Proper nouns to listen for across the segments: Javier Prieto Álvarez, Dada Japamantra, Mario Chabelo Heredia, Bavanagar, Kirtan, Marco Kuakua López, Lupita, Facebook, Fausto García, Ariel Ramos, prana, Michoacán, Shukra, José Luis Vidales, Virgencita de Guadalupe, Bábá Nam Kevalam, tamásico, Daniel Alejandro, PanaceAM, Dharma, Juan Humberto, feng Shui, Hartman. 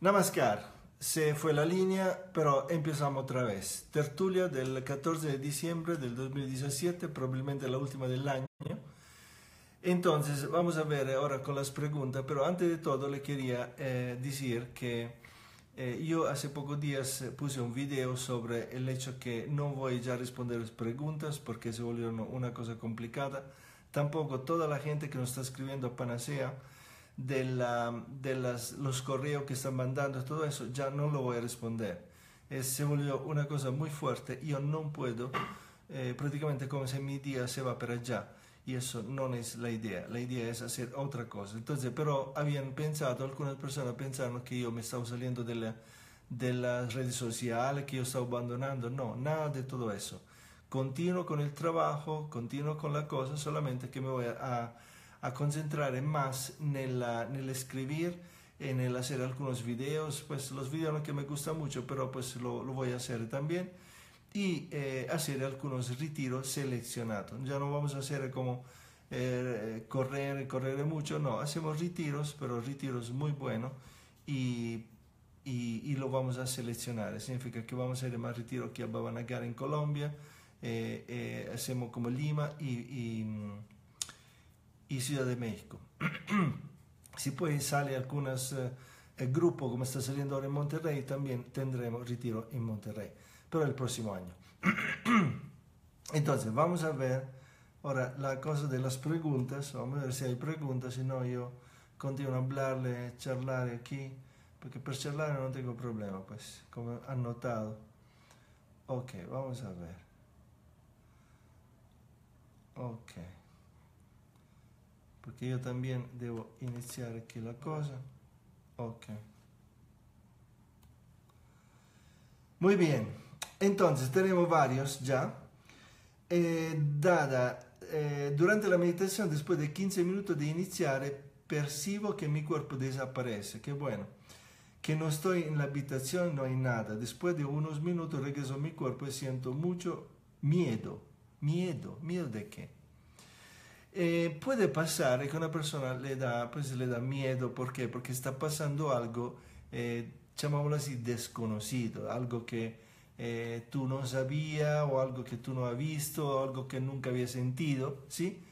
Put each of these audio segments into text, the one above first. Namaskar, se fue la línea, pero empezamos otra vez. Tertulia del 14 de diciembre del 2017, probablemente la última del año. Entonces, vamos a ver ahora con las preguntas, pero antes de todo le quería decir que yo hace pocos días puse un video sobre el hecho que no voy ya a responder las preguntas porque se volvieron una cosa complicada. Tampoco toda la gente que nos está escribiendo a Panacea de los correos que están mandando, todo eso ya no lo voy a responder. Se volvió una cosa muy fuerte. Yo no puedo, prácticamente como si mi día se va para allá. Y eso no es la idea es hacer otra cosa. Entonces, pero habían pensado, algunas personas pensaron que yo me estaba saliendo de las redes sociales, que yo estaba abandonando. No, nada de todo eso. Continúo con el trabajo, continuo con la cosa, solamente que me voy a concentrar más en el escribir, en el hacer algunos videos, pues los videos que me gustan mucho, pero pues lo voy a hacer también. Y hacer algunos retiros seleccionados. Ya no vamos a hacer como correr mucho, no, hacemos retiros, pero retiros muy buenos y lo vamos a seleccionar. Significa que vamos a hacer más retiros que a Bavanagar en Colombia, hacemos como Lima y Ciudad de México. Si pues sale algunas grupos como está saliendo ahora en Monterrey, también tendremos retiro en Monterrey. Pero el próximo año. Entonces vamos a ver ahora la cosa de las preguntas. Vamos a ver si hay preguntas, si no yo continúo a hablarle, charlar aquí, porque para charlar no tengo problema, pues como han notado. Ok, vamos a ver. Ok, porque yo también debo iniciar aquí la cosa. Ok, muy bien. Entonces, tenemos varios ya. Durante la meditación, después de 15 minutos de iniciar, percibo que mi cuerpo desaparece. Qué bueno. Que no estoy en la habitación, no hay nada. Después de unos minutos regreso a mi cuerpo y siento mucho miedo. ¿Miedo? ¿Miedo de qué? Puede pasar que una persona le da miedo. ¿Por qué? Porque está pasando algo, llamámoslo así, desconocido. Algo que tú no sabías, o algo que tú no has visto, o algo que nunca había sentido, ¿sí?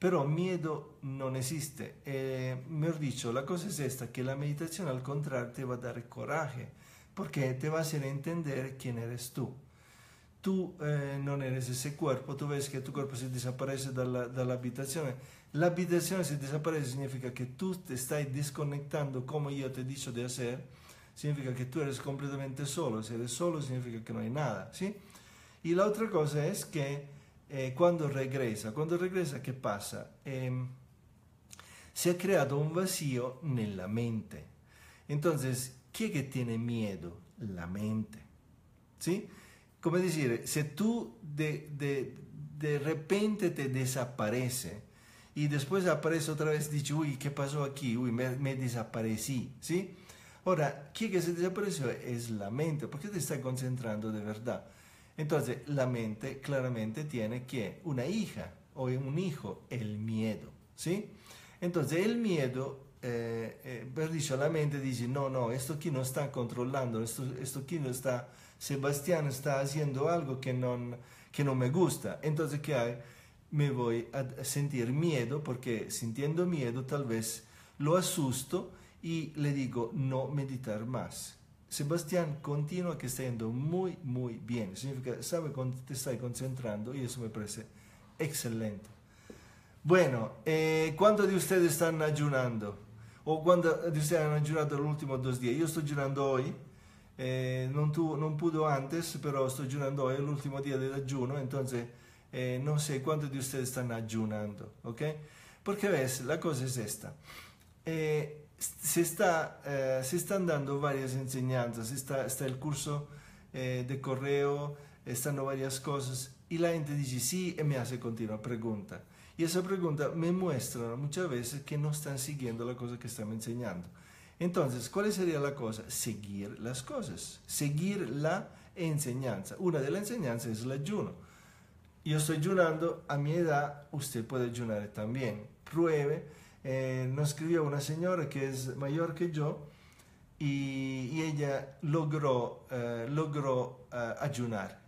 Pero miedo no existe. Mejor dicho, la cosa es esta, que la meditación al contrario te va a dar coraje, porque te va a hacer entender quién eres tú. Tú no eres ese cuerpo. Tú ves que tu cuerpo se desaparece de la habitación. La habitación se desaparece significa que tú te estás desconectando, como yo te he dicho de hacer. Significa que tú eres completamente solo. Si eres solo significa que no hay nada, ¿sí? Y la otra cosa es que cuando regresa, ¿qué pasa? Se ha creado un vacío en la mente. Entonces, ¿quién que tiene miedo? La mente, ¿sí? Como decir, si tú de repente te desaparece y después aparece otra vez, dices, uy, ¿qué pasó aquí? Uy, me desaparecí, ¿sí? Ahora, ¿quién que se desapareció? Es la mente, porque te está concentrando de verdad. Entonces, la mente claramente tiene que una hija o un hijo, el miedo, ¿sí? Entonces, el miedo, la mente dice, no, esto aquí no está controlando, esto aquí no está, Sebastián está haciendo algo que no me gusta. Entonces, ¿qué hay? Me voy a sentir miedo, porque sintiendo miedo tal vez lo asusto, y le digo no meditar más. Sebastián continúa que está yendo muy bien. Significa, sabe cuando te estás concentrando, y eso me parece excelente. Bueno, ¿cuántos de ustedes están ayunando? ¿O cuántos de ustedes han ayunado los últimos 2 días? Yo estoy ayunando hoy. No pude antes, pero estoy ayunando hoy, el último día del ayuno. Entonces, no sé cuántos de ustedes están ayunando, ¿ok? Porque ves, la cosa es esta. Se están dando varias enseñanzas, está el curso de correo, están varias cosas, y la gente dice sí y me hace continua pregunta. Y esa pregunta me muestra muchas veces que no están siguiendo la cosa que están enseñando. Entonces, ¿cuál sería la cosa? Seguir las cosas, seguirla enseñanza. Una de las enseñanzas es el ayuno. Yo estoy ayunando, a mi edad usted puede ayunar también. Pruebe. Nos escribió una señora que es mayor que yo y ella logró ayunar.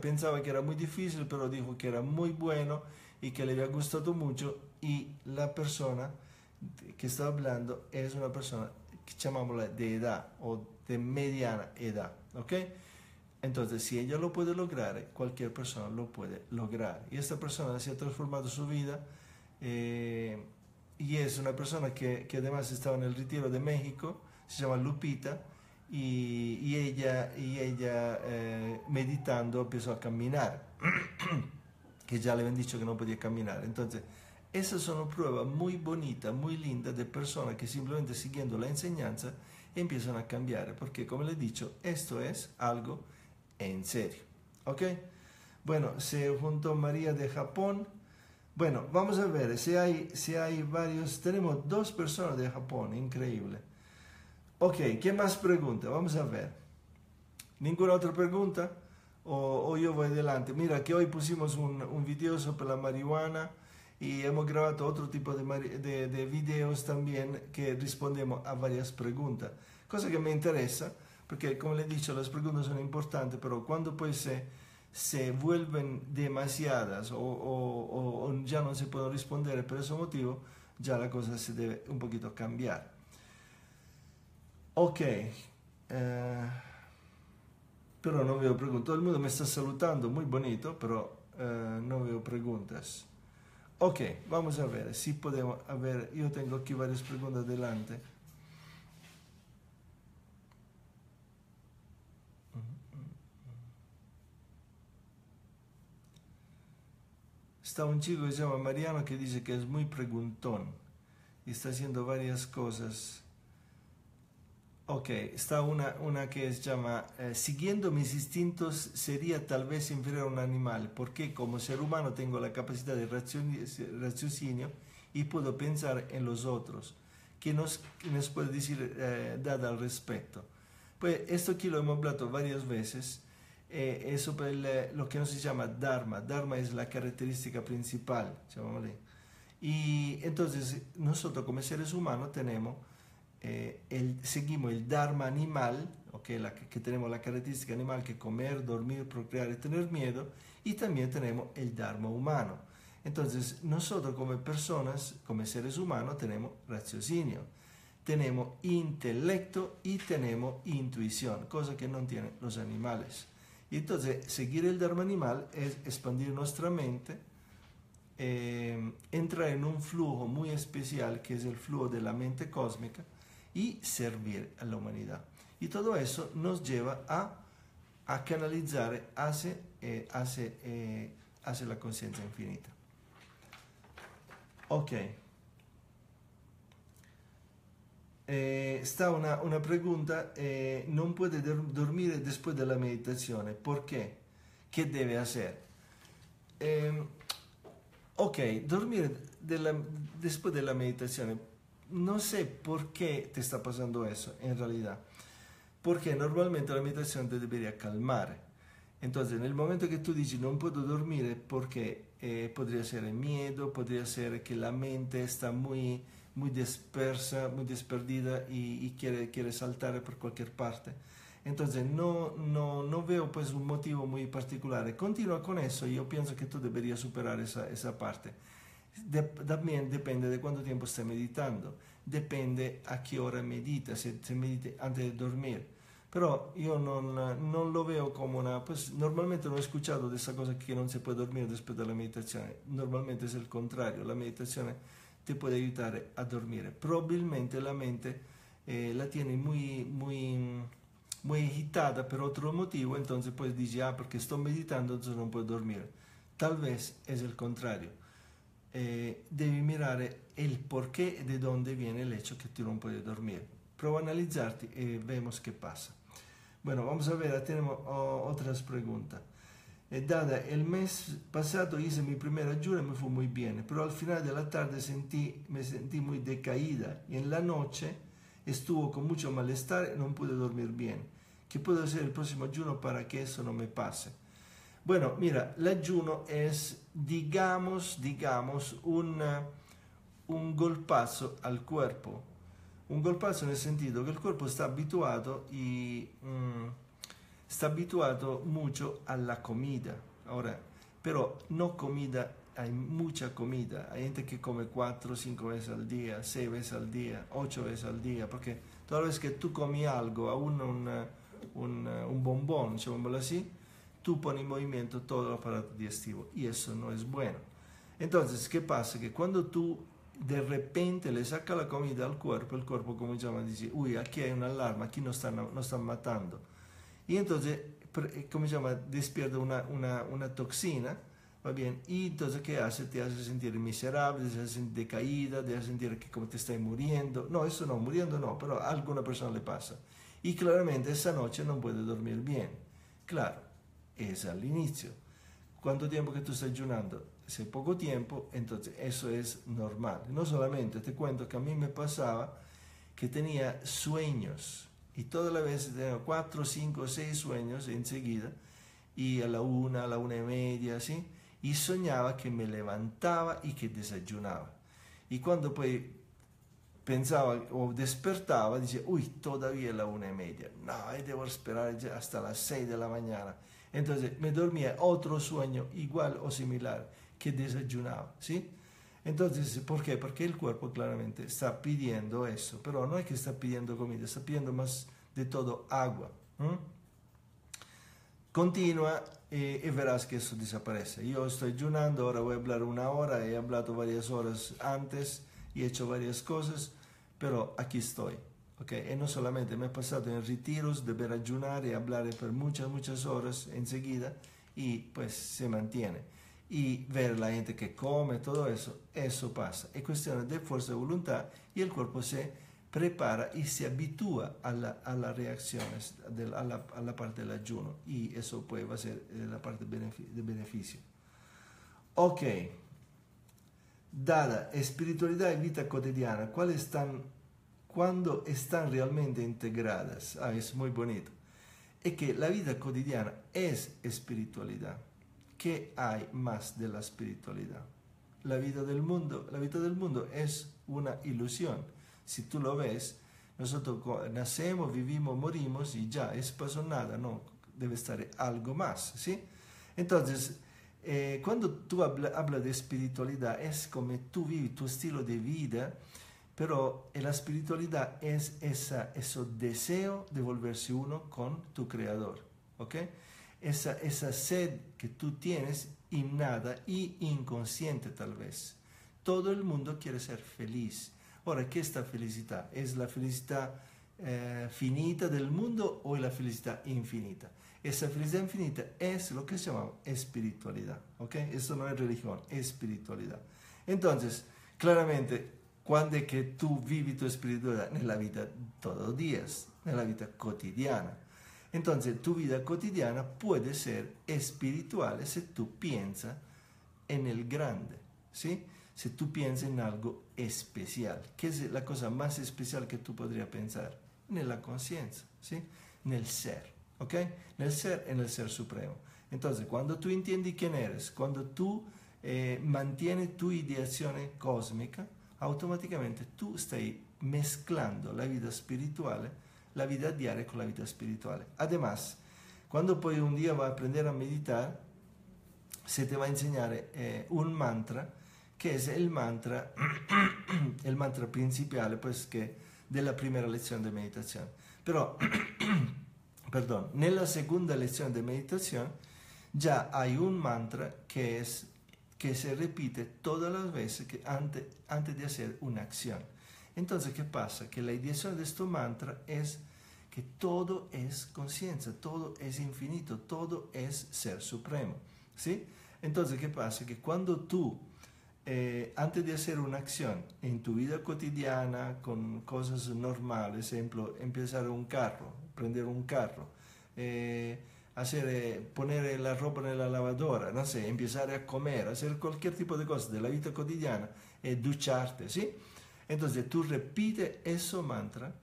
Pensaba que era muy difícil, pero dijo que era muy bueno y que le había gustado mucho. Y la persona que está hablando es una persona que llamamos de edad o de mediana edad, ¿ok? Entonces, si ella lo puede lograr, cualquier persona lo puede lograr. Y esta persona se ha transformado su vida y es una persona que además estaba en el retiro de México, se llama Lupita, y ella meditando empezó a caminar, que ya le habían dicho que no podía caminar. Entonces, esas son pruebas muy bonitas, muy lindas de personas que simplemente siguiendo la enseñanza empiezan a cambiar, porque como les he dicho, esto es algo en serio, ¿ok? Bueno, se juntó María de Japón. Bueno, vamos a ver si hay varios. Tenemos dos personas de Japón, increíble. Ok, ¿qué más pregunta? Vamos a ver. ¿Ninguna otra pregunta? O yo voy adelante. Mira que hoy pusimos un video sobre la marihuana y hemos grabado otro tipo de videos también que respondemos a varias preguntas. Cosa que me interesa, porque como les he dicho, las preguntas son importantes, pero cuando pues se vuelven demasiadas o ya no se pueden responder por ese motivo, ya la cosa se debe un poquito cambiar. Ok, pero no veo preguntas. Todo el mundo me está saludando, muy bonito, pero no veo preguntas. Ok, vamos a ver si podemos. A ver, yo tengo aquí varias preguntas delante. Está un chico que se llama Mariano que dice que es muy preguntón y está haciendo varias cosas. Ok, está una que se llama siguiendo mis instintos sería tal vez inferior a un animal, porque como ser humano tengo la capacidad de raciocinio y puedo pensar en los otros. ¿Qué nos puede decir Dada al respecto? Pues esto aquí lo hemos hablado varias veces, es sobre lo que se llama Dharma. Dharma es la característica principal, llamémosle. Y entonces nosotros como seres humanos tenemos... seguimos el Dharma animal, okay, que tenemos la característica animal que comer, dormir, procrear y tener miedo, y también tenemos el Dharma humano. Entonces nosotros como personas, como seres humanos, tenemos raciocinio, tenemos intelecto y tenemos intuición, cosa que no tienen los animales. Y entonces seguir el Dharma animal es expandir nuestra mente, entrar en un flujo muy especial que es el flujo de la mente cósmica y servir a la humanidad. Y todo eso nos lleva a canalizar hacia la conciencia infinita. Ok. Está una pregunta. ¿No puede dormir después de la meditación? ¿Por qué? ¿Qué debe hacer? Ok, dormir después de la meditación. No sé por qué te está pasando eso, en realidad. Porque normalmente la meditación te debería calmar. Entonces, en el momento que tú dices, no puedo dormir, porque podría ser el miedo, podría ser que la mente está muy, muy dispersa, muy desperdida y quiere saltar por cualquier parte. Entonces, no veo pues un motivo muy particular. Continúa con eso, yo pienso que tú deberías superar esa parte. También depende de cuánto tiempo esté meditando, depende a qué hora medita, si medite antes de dormir. Pero yo no lo veo como una... Pues normalmente no he escuchado de esa cosa que no se puede dormir después de la meditación. Normalmente es el contrario, la meditación te puede ayudar a dormir. Probabilmente la mente la tiene muy, muy, muy agitada por otro motivo, entonces pues dice, ah, porque estoy meditando, entonces no puedo dormir. Tal vez es el contrario. Devi mirare il perché e da dove viene il hecho che tu non puoi dormire. Prova a analizzarti e vediamo che passa. Bueno, vamos a ver, tenemos otras preguntas. Dada, el mes pasado hice mi primera ayuda y me fue muy bien, pero al final de la tarde me sentí muy decaída y en la noche estuvo con mucho malestar y no pude dormir bien. ¿Qué puedo hacer el próximo ayuno para que eso no me pase? Bueno, mira, el ayuno es, digamos, un golpazo al cuerpo. Un golpazo nel sentido que el cuerpo está habituado y está habituado mucho a la comida. Ahora, pero no comida, hay mucha comida. Hay gente que come 4, 5 veces al día, 6 veces al día, 8 veces al día, porque toda vez que tú comes algo, aún un bombón, llamémoslo así, tú pones en movimiento todo el aparato digestivo y eso no es bueno. Entonces, ¿qué pasa? Que cuando tú de repente le sacas la comida al cuerpo, el cuerpo comincia a decir, uy, aquí hay una alarma, aquí nos están matando. Y entonces, ¿cómo se llama? Despierta una toxina, ¿va bien? Y entonces, ¿qué hace? Te hace sentir miserable, te hace sentir decaída, te hace sentir que como te estás muriendo. No, eso no, muriendo no, pero a alguna persona le pasa. Y claramente esa noche no puede dormir bien. Claro, es al inicio. ¿Cuánto tiempo que tú estás ayunando? Hace poco tiempo, entonces eso es normal. No solamente, te cuento que a mí me pasaba que tenía sueños. Y todas las veces tenía 4, 5, 6 sueños enseguida. Y a la una y media, así. Y soñaba que me levantaba y que desayunaba. Y cuando pues pensaba o despertaba, decía, uy, todavía es la una y media. No, debo esperar hasta las 6 de la mañana. Entonces me dormía otro sueño igual o similar que desayunaba, ¿sí? Entonces, ¿por qué? Porque el cuerpo claramente está pidiendo eso, pero no es que está pidiendo comida, está pidiendo más de todo agua. Continúa y verás que eso desaparece. Yo estoy ayunando, ahora voy a hablar una hora, he hablado varias horas antes y he hecho varias cosas, pero aquí estoy. Okay. Y no solamente, me he pasado en retiros, deber ayunar y hablar por muchas horas enseguida y pues se mantiene. Y ver la gente que come, todo eso, eso pasa. Es cuestión de fuerza de voluntad y el cuerpo se prepara y se habitúa a las reacciones, a la parte del ayuno. Y eso pues va a ser la parte de beneficio. Ok. Dada, espiritualidad y vida cotidiana, ¿cuáles están? Cuando están realmente integradas, es muy bonito, es que la vida cotidiana es espiritualidad. ¿Qué hay más de la espiritualidad? La vida del mundo es una ilusión. Si tú lo ves, nosotros nacemos, vivimos, morimos y ya, eso pasó nada, no, debe estar algo más, ¿sí? Entonces, cuando tú hablas de espiritualidad, es como tú vives, tu estilo de vida. Pero la espiritualidad es ese deseo de volverse uno con tu Creador, ¿ok? Esa sed que tú tienes innata y inconsciente tal vez. Todo el mundo quiere ser feliz. Ahora, ¿qué es esta felicidad? ¿Es la felicidad finita del mundo o la felicidad infinita? Esa felicidad infinita es lo que se llama espiritualidad, ¿ok? Eso no es religión, es espiritualidad. Entonces, claramente, ¿cuándo es que tú vives tu espiritualidad? En la vida todos los días, en la vida cotidiana. Entonces, tu vida cotidiana puede ser espiritual si tú piensas en el grande, ¿sí? Si tú piensas en algo especial. ¿Qué es la cosa más especial que tú podrías pensar? En la conciencia, ¿sí? En el ser, ¿ok? En el ser supremo. Entonces, cuando tú entiendes quién eres, cuando tú mantienes tu ideación cósmica, automaticamente tú stai mezclando la vida espiritual, la vida diaria con la vida espiritual. Además, cuando poi un día vas a aprender a meditar, se te va a enseñar un mantra, que es el mantra principale pues, della prima lezione di meditazione. Però, perdón, nella seconda lezione di meditazione già hai un mantra que se repite todas las veces que antes de hacer una acción. Entonces, ¿qué pasa? Que la ideación de este mantra es que todo es conciencia, todo es infinito, todo es ser supremo, ¿sí? Entonces, ¿qué pasa? Que cuando tú, antes de hacer una acción en tu vida cotidiana, con cosas normales, ejemplo, empezar un carro, prender un carro, poner la ropa nella lavadora, no sé, empezar a comer, hacer cualquier tipo de cosas de la vida cotidiana, ducharte, ¿sí? Entonces tú repites ese mantra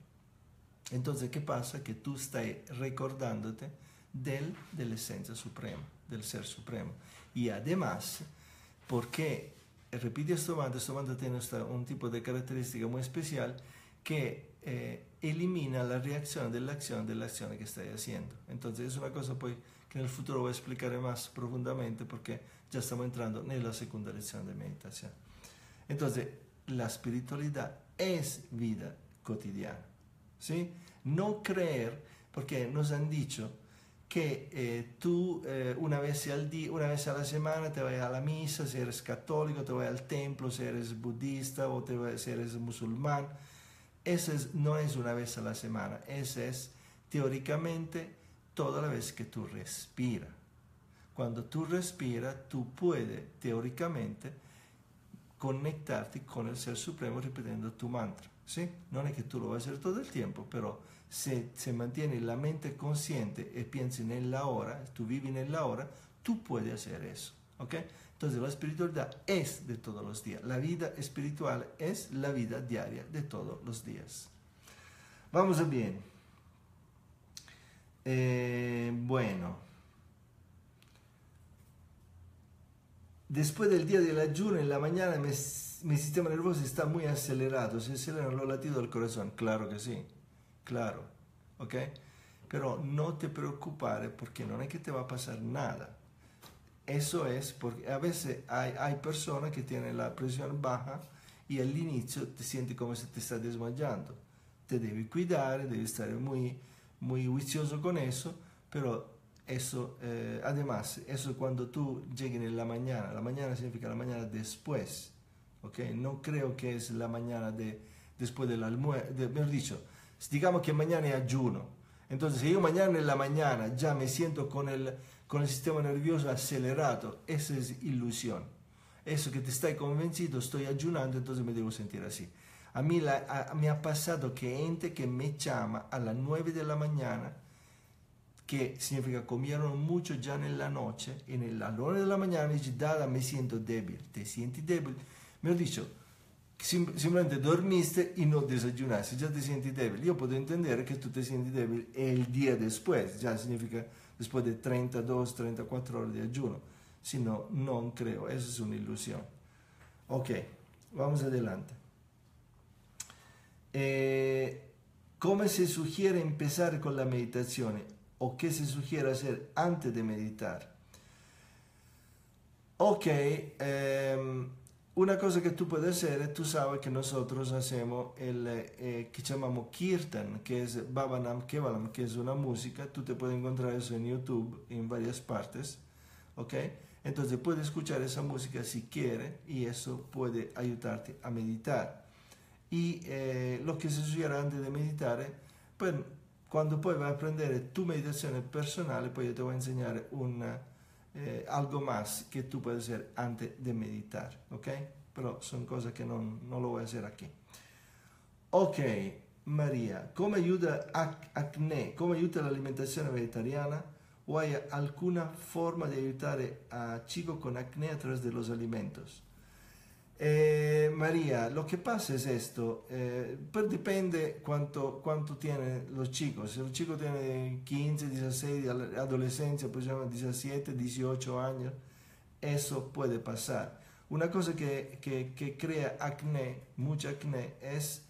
Entonces, ¿qué pasa? Que tú estás recordándote de la esencia suprema, del ser supremo. Y además, porque, repite esta banda tiene un tipo de característica muy especial que elimina la reacción de la acción que estás haciendo. Entonces, es una cosa pues, que en el futuro voy a explicar más profundamente porque ya estamos entrando en la segunda lección de meditación. Entonces, la espiritualidad es vida cotidiana, ¿sí? No creer, porque nos han dicho que tú una vez al día, una vez a la semana te vas a la misa, si eres católico, te vas al templo, si eres budista o si eres musulmán. Eso no es una vez a la semana, eso es teóricamente toda la vez que tú respiras. Cuando tú respiras, tú puedes teóricamente conectarte con el Ser Supremo repitiendo tu mantra, ¿sí? No es que tú lo vas a hacer todo el tiempo, pero se mantiene la mente consciente y piensa en la hora, tú vives en la hora, tú puedes hacer eso, ¿ok? Entonces la espiritualidad es de todos los días, la vida espiritual es la vida diaria de todos los días. Vamos a bien. Bueno. Después del día del ayuno, en la mañana, mi sistema nervioso está muy acelerado. ¿Se aceleran los latidos del corazón? Claro que sí, claro, ¿ok? Pero no te preocupes porque no es que te va a pasar nada. Eso es porque a veces hay personas que tienen la presión baja y al inicio te sientes como si te estás desmayando. Te debes cuidar, debes estar muy, muy juicioso con eso, pero eso, además, eso cuando tú llegues en la mañana significa la mañana después, ¿ok? No creo que es la mañana después del almuerzo, mejor dicho, digamos que mañana es ayuno, entonces si yo mañana en la mañana ya me siento con el sistema nervioso acelerado, esa es ilusión, eso que te estás convencido, estoy ayunando, entonces me debo sentir así. A mí me ha pasado que gente que me llama a las 9 de la mañana, que significa comieron mucho ya en la noche, y en la hora de la mañana dice, Dada, me siento débil. ¿Te sientes débil? Me han dicho, simplemente dormiste y no desayunaste, ya te sientes débil. Yo puedo entender que tú te sientes débil el día después, ya significa después de 32, 34 horas de ayuno. Si no, no creo, eso es una ilusión. Ok, vamos adelante. ¿Cómo se sugiere empezar con la meditación? ¿O qué se sugiere hacer antes de meditar? Ok, una cosa que tú puedes hacer, tú sabes que nosotros hacemos el que llamamos Kirtan, que es Bábá Nam Kevalam, que es una música, tú te puedes encontrar eso en YouTube, en varias partes, ok, entonces puedes escuchar esa música si quieres y eso puede ayudarte a meditar. Y lo que se sugiere antes de meditar, pues, cuando poi vai a prendere tu meditazione personale, poi io ti voglio insegnare algo más che tu puoi fare antes de meditar, ok? Però sono cose che non lo voglio fare qui. Ok, Maria, come aiuta acne? Come aiuta l'alimentazione vegetariana? O hai alcuna forma di aiutare a chico con acné attraverso los alimentos? María, lo que pasa es esto, pero depende cuánto tienen los chicos. Si los chicos tienen 15, 16, adolescencia, pues llaman 17, 18 años, eso puede pasar. Una cosa que crea acné, mucha acné, es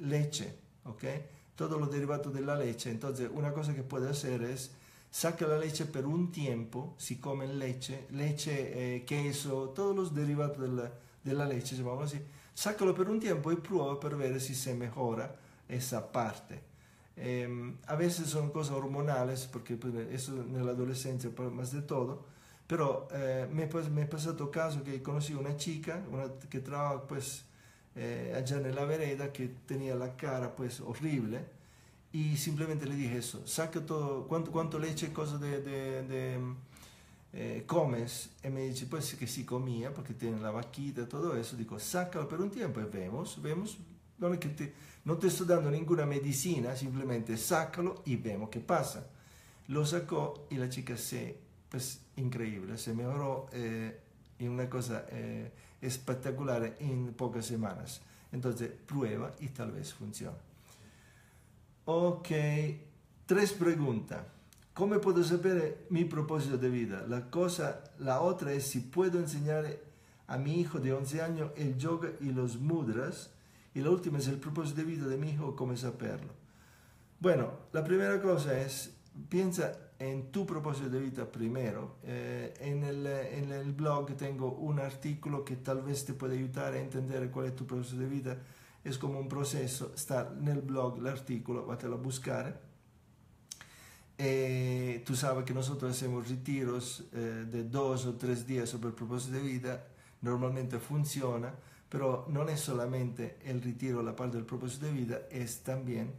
leche, ¿ok? Todos los derivados de la leche. Entonces, una cosa que puede hacer es saca la leche per un tiempo, si comen leche, queso, todos los derivados de la leche, llamamos así, sácalo per un tiempo y prueba para ver si se mejora esa parte. A veces son cosas hormonales, porque eso en la adolescencia más de todo, pero me ha pasado caso que conocí una chica, que trabaja pues, allá en la vereda, que tenía la cara pues horrible, y simplemente le dije eso, saca todo, cuánto leche, cosas comes, y me dice, pues que sí comía, porque tiene la vaquita, todo eso, digo, sácalo por un tiempo y vemos, no es que no te estoy dando ninguna medicina, simplemente sácalo y vemos qué pasa. Lo sacó y la chica pues increíble, se mejoró en una cosa espectacular en pocas semanas, entonces prueba y tal vez funciona. Ok, tres preguntas. ¿Cómo puedo saber mi propósito de vida? La otra es si puedo enseñar a mi hijo de 11 años el yoga y los mudras. Y la última es el propósito de vida de mi hijo, ¿cómo saberlo? Bueno, la primera cosa es, piensa en tu propósito de vida primero. En el blog tengo un artículo que tal vez te puede ayudar a entender cuál es tu propósito de vida. Es como un proceso, está nel blog l'articolo, vatelo a buscare. Tú sabes que nosotros hacemos retiros de 2 o 3 días sobre el propósito de vida, normalmente funciona, pero no es solamente el retiro, la parte del propósito de vida, es también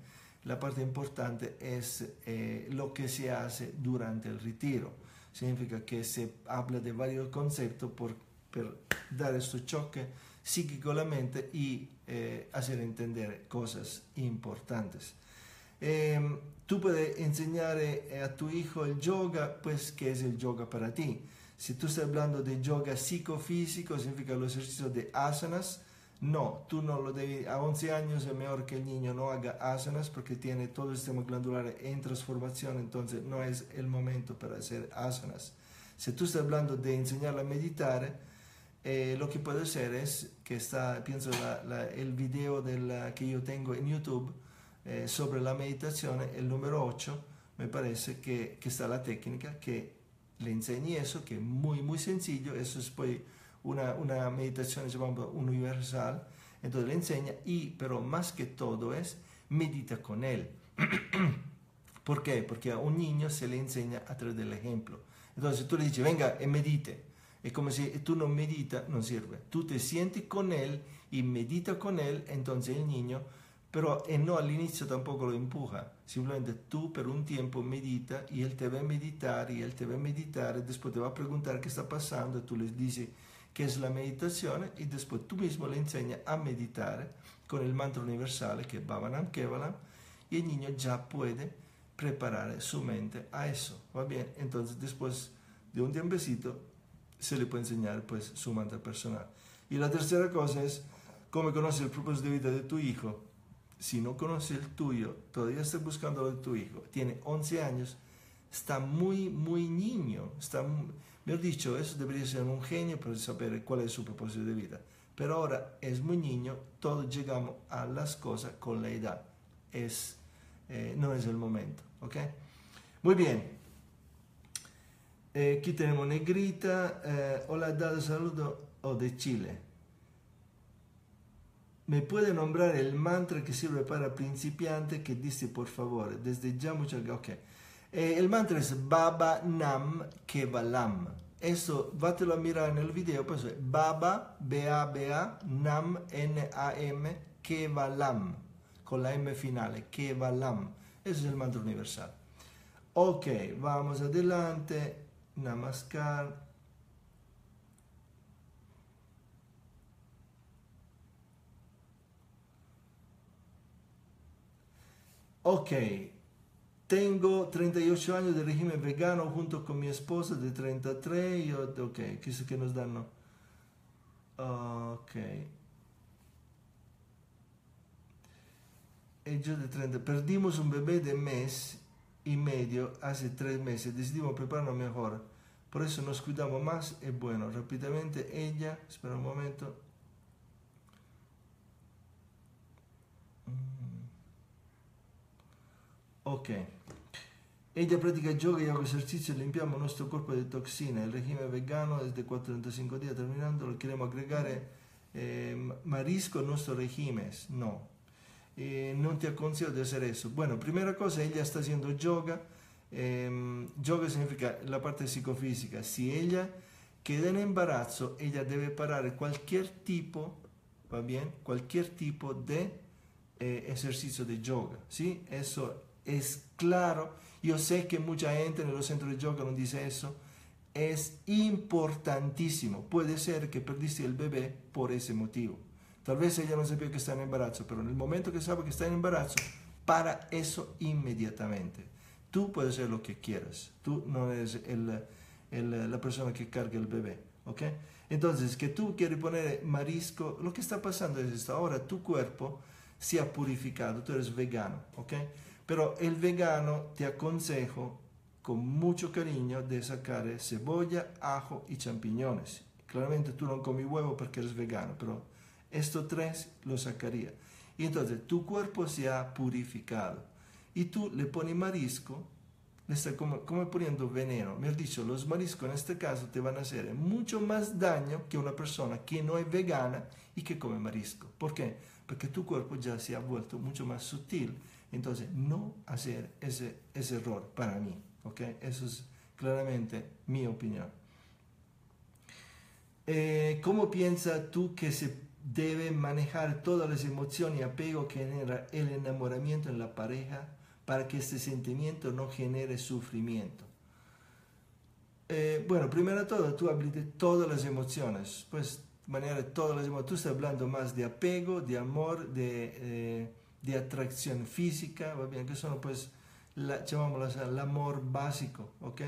la parte importante, es lo que se hace durante el retiro. Significa que se habla de varios conceptos por dar este choque psíquico a la mente y hacer entender cosas importantes. Tú puedes enseñar a tu hijo el yoga, pues qué es el yoga para ti. Si tú estás hablando de yoga psicofísico, significa los ejercicios de asanas, no, tú no lo debes, a 11 años es mejor que el niño no haga asanas porque tiene todo el sistema glandular en transformación, entonces no es el momento para hacer asanas. Si tú estás hablando de enseñarle a meditar, lo que puedo hacer es, que está, pienso, el video que yo tengo en YouTube sobre la meditación, el número 8, me parece que está la técnica, que le enseñé eso, que es muy, muy sencillo, eso es pues una meditación llamada universal, entonces le enseña, pero más que todo es, medita con él. ¿Por qué? Porque a un niño se le enseña a través del ejemplo. Entonces tú le dices, venga y medite. Es como si tú no meditas, no sirve. Tú te sientes con él y medita con él, entonces el niño, pero no al inicio tampoco lo empuja. Simplemente tú por un tiempo medita y él te ve meditar y él te ve meditar y después te va a preguntar qué está pasando. Tú les dices qué es la meditación y después tú mismo le enseñas a meditar con el mantra universal que es Bábá Nam Kevalam y el niño ya puede preparar su mente a eso. ¿Va bien? Entonces después de un tiempecito se le puede enseñar pues su mantra personal. Y la tercera cosa es cómo conoces el propósito de vida de tu hijo. Si no conoces el tuyo, todavía estás buscando lo de tu hijo, tiene 11 años, está muy, muy niño, está, mejor dicho, eso debería ser un genio para saber cuál es su propósito de vida. Pero ahora es muy niño, todos llegamos a las cosas con la edad, no es el momento, ¿ok? Muy bien. Aquí tenemos Negrita, hola, dado saludo de Chile. ¿Me puede nombrar el mantra que sirve para principiante que dice por favor? Desde ya muchas gracias. Okay. El mantra es Bábá Nam Kevalam. Eso, vátelo a mirar en el video, pues Baba, B-A-B-A, Nam, N-A-M, Kevalam, con la M final, Kevalam. Eso es el mantra universal. Ok, vamos adelante. Namaskar. Ok, tengo 38 años de régimen vegano junto con mi esposa de 33. Ok, ¿qué es que nos dan? Ok. Ellos de 30. Perdimos un bebé de mes y medio hace 3 meses, decidimos prepararnos mejor, por eso nos cuidamos más. Es bueno, rápidamente ella, espera un momento, ok, ella pratica yoga y hago ejercicio, limpiamos nuestro cuerpo de toxina, el régimen vegano es de 45 días terminando, lo queremos agregar marisco a nuestros regímenes, no. No te aconsejo de hacer eso. Bueno, primera cosa, ella está haciendo yoga. Yoga significa la parte psicofísica. Si ella queda en embarazo, ella debe parar cualquier tipo, ¿va bien? Cualquier tipo de ejercicio de yoga, ¿sí? Eso es claro. Yo sé que mucha gente en los centros de yoga no dice eso. Es importantísimo. Puede ser que perdiste el bebé por ese motivo. Tal vez ella no sabía que está en embarazo, pero en el momento que sabe que está en embarazo, para eso inmediatamente. Tú puedes hacer lo que quieras. Tú no eres la persona que carga el bebé, ¿ok? Entonces, que tú quieres poner marisco, lo que está pasando es esto. Ahora tu cuerpo se ha purificado, tú eres vegano, ¿ok? Pero el vegano te aconsejo con mucho cariño de sacar cebolla, ajo y champiñones. Claramente tú no comes huevo porque eres vegano, pero estos tres los sacaría. Y entonces tu cuerpo se ha purificado. Y tú le pones marisco, le estás como poniendo veneno. Me has dicho, los mariscos en este caso te van a hacer mucho más daño que una persona que no es vegana y que come marisco. ¿Por qué? Porque tu cuerpo ya se ha vuelto mucho más sutil. Entonces, no hacer ese error para mí. ¿Okay? Eso es claramente mi opinión. ¿Cómo piensas tú que se debe manejar todas las emociones y apego que genera el enamoramiento en la pareja para que este sentimiento no genere sufrimiento? Bueno, primero de todo, tú hablas de todas las emociones. Pues, manejar todas las emociones. Tú estás hablando más de apego, de amor, de atracción física, ¿va bien? Que son, pues, llamámoslas el amor básico, ¿ok?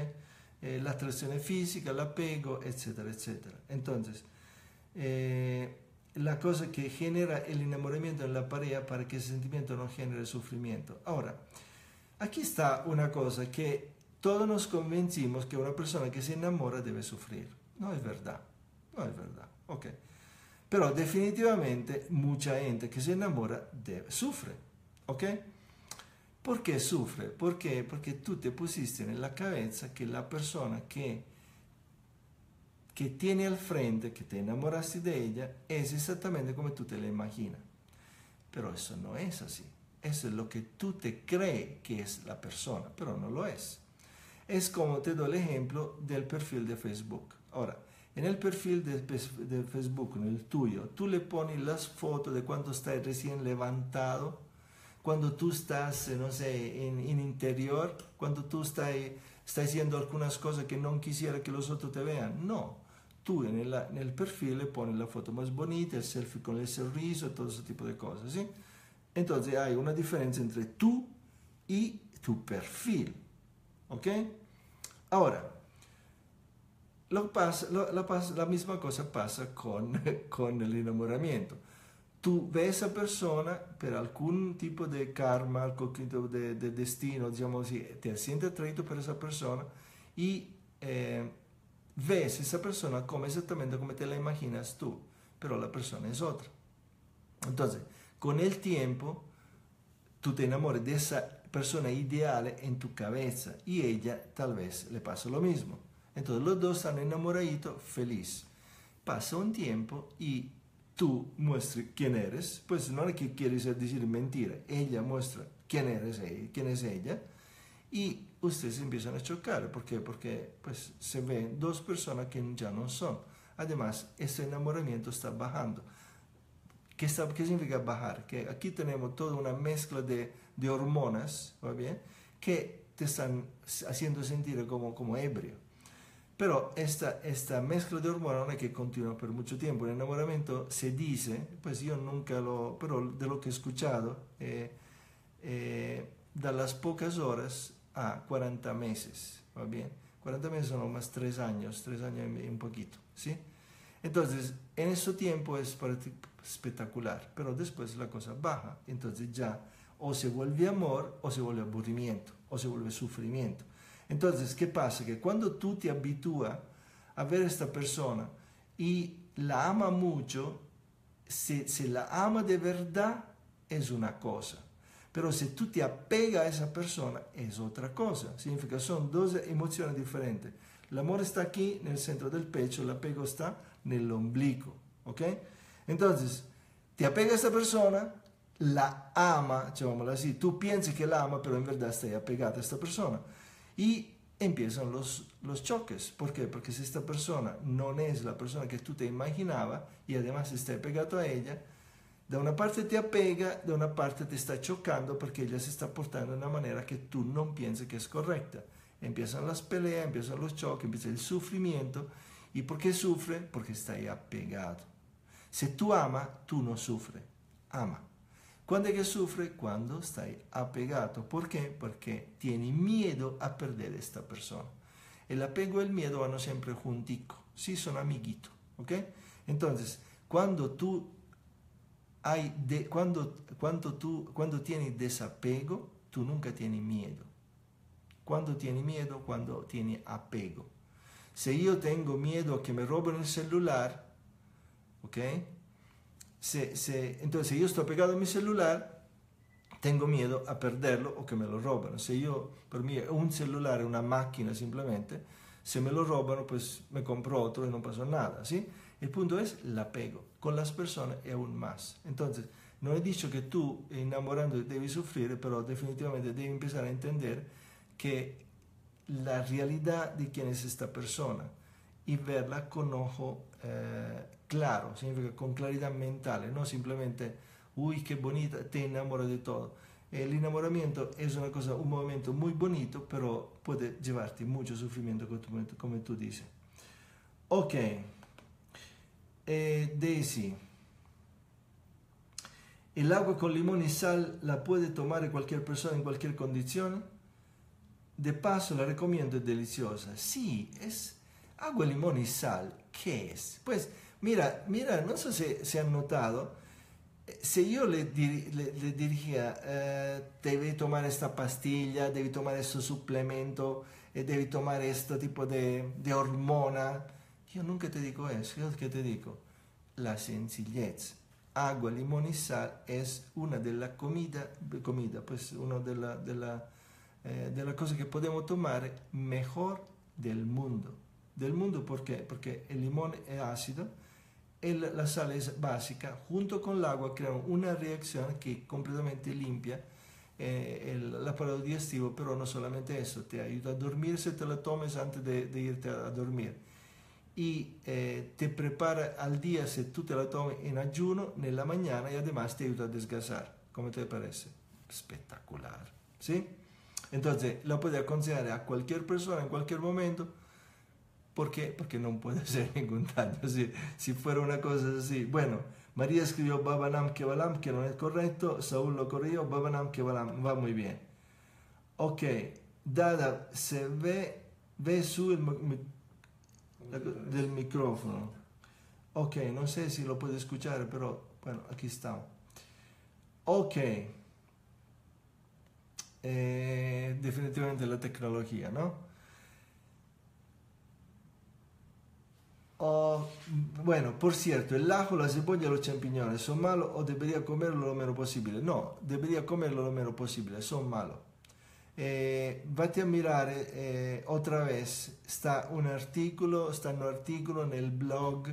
La atracción física, el apego, etcétera, etcétera. Entonces, la cosa que genera el enamoramiento en la pareja para que ese sentimiento no genere sufrimiento. Ahora, aquí está una cosa que todos nos convencimos que una persona que se enamora debe sufrir. No es verdad, no es verdad, ¿ok? Pero definitivamente mucha gente que se enamora sufre, ¿ok? ¿Por qué sufre? ¿Por qué? Porque tú te pusiste en la cabeza que la persona que tiene al frente, que te enamoraste de ella, es exactamente como tú te la imaginas. Pero eso no es así. Eso es lo que tú te crees que es la persona, pero no lo es. Es como te doy el ejemplo del perfil de Facebook. Ahora, en el perfil de Facebook, en el tuyo, tú le pones las fotos de cuando estás recién levantado, cuando tú estás, no sé, en interior, cuando tú estás haciendo algunas cosas que no quisiera que los otros te vean. No, tú en el perfil le pones la foto más bonita, el selfie con el sonrisa, todo ese tipo de cosas, ¿sí? Entonces hay una diferencia entre tú y tu perfil, ¿ok? Ahora, la misma cosa pasa con el enamoramiento. Tú ves a esa persona por algún tipo de karma, algún tipo de destino, digamos así, te sientes atraído por esa persona y ves a esa persona como exactamente como te la imaginas tú, pero la persona es otra. Entonces, con el tiempo, tú te enamoras de esa persona ideal en tu cabeza y ella tal vez le pasa lo mismo. Entonces los dos están enamoraditos, feliz. Pasa un tiempo y tú muestras quién eres. Pues no es que quieres decir mentira. Ella muestra quién eres, quién es ella. Y ustedes empiezan a chocar. ¿Por qué? Porque pues, se ven dos personas que ya no son. Además, ese enamoramiento está bajando. ¿Qué significa bajar? Que aquí tenemos toda una mezcla de hormonas, ¿va bien? Que te están haciendo sentir como ebrio. Pero esta mezcla de hormonas que continúa por mucho tiempo, el enamoramiento se dice, pues yo nunca lo, pero de lo que he escuchado, de las pocas horas a 40 meses, ¿va bien? 40 meses son más 3 años y un poquito, ¿sí? Entonces, en ese tiempo es espectacular, pero después la cosa baja, entonces ya o se vuelve amor o se vuelve aburrimiento o se vuelve sufrimiento. Entonces, ¿qué pasa? Que cuando tú te habitúas a ver a esta persona y la ama mucho, si la ama de verdad es una cosa, pero si tú te apegas a esa persona es otra cosa. Significa, son dos emociones diferentes. El amor está aquí, en el centro del pecho, el apego está en el ombligo, ¿ok? Entonces, te apegas a esta persona, la ama, llamémosla así, tú piensas que la ama, pero en verdad estás apegada a esta persona. Y empiezan los choques. ¿Por qué? Porque si esta persona no es la persona que tú te imaginabas y además está pegado a ella, de una parte te apega, de una parte te está chocando porque ella se está portando de una manera que tú no piensas que es correcta. Empiezan las peleas, empiezan los choques, empieza el sufrimiento. ¿Y por qué sufre? Porque está ahí apegado. Si tú amas, tú no sufres. Ama. ¿Cuándo es que sufre? Cuando estás apegado. ¿Por qué? Porque tiene miedo a perder a esta persona. El apego y el miedo van siempre juntico. Sí, son amiguitos. ¿Ok? Entonces, cuando tienes desapego, tú nunca tienes miedo. ¿Cuándo tienes miedo? Cuando tienes apego. Si yo tengo miedo a que me roben el celular, ¿ok? Entonces, si yo estoy apegado a mi celular, tengo miedo a perderlo o que me lo roben. Si yo, para mí, un celular es una máquina simplemente, si me lo roban, pues me compro otro y no pasó nada, ¿sí? El punto es el apego. Con las personas y aún más. Entonces, no he dicho que tú, enamorándote, debes sufrir, pero definitivamente debes empezar a entender que la realidad de quién es esta persona y verla con ojo claro, significa con claridad mental, no simplemente, uy, qué bonita, te enamoras de todo. El enamoramiento es una cosa, un movimiento muy bonito, pero puede llevarte mucho sufrimiento, como tú dices. Ok. Daisy, ¿el agua con limón y sal la puede tomar cualquier persona en cualquier condición? De paso la recomiendo, es deliciosa. Sí, es agua, limón y sal. ¿Qué es? Pues mira, no sé si han notado, si yo le dirigía, debe tomar esta pastilla, debe tomar este suplemento, debe tomar este tipo de hormona. Yo nunca te digo eso, yo que te digo la sencillez. Agua, limón y sal es una de las comidas, pues una de las cosas que podemos tomar mejor del mundo. Del mundo, ¿por qué? Porque el limón es ácido, la sal es básica, junto con el agua crean una reacción que completamente limpia el aparato digestivo, pero no solamente eso, te ayuda a dormir si te la tomes antes de irte a dormir. Y te prepara al día si tú te la tomas en ayuno, en la mañana, y además te ayuda a desgastar. ¿Cómo te parece? Espectacular, ¿sí? Entonces, lo puedes aconsejar a cualquier persona en cualquier momento. ¿Por qué? Porque no puede hacer ningún daño. Si fuera una cosa así. Bueno, María escribió Bábá Nam Kevalam, que no es correcto. Saúl lo corrió, Bábá Nam Kevalam, va muy bien. Ok, Dada, se ve su... del micrófono. Ok, no sé si lo puede escuchar, pero bueno, aquí está. Ok, definitivamente la tecnología, ¿no? Bueno, por cierto, el ajo, la cebolla, los champiñones, ¿son malos o debería comerlo lo menos posible? No, debería comerlo lo menos posible, son malos. Vate a mirar otra vez, está un artículo en el blog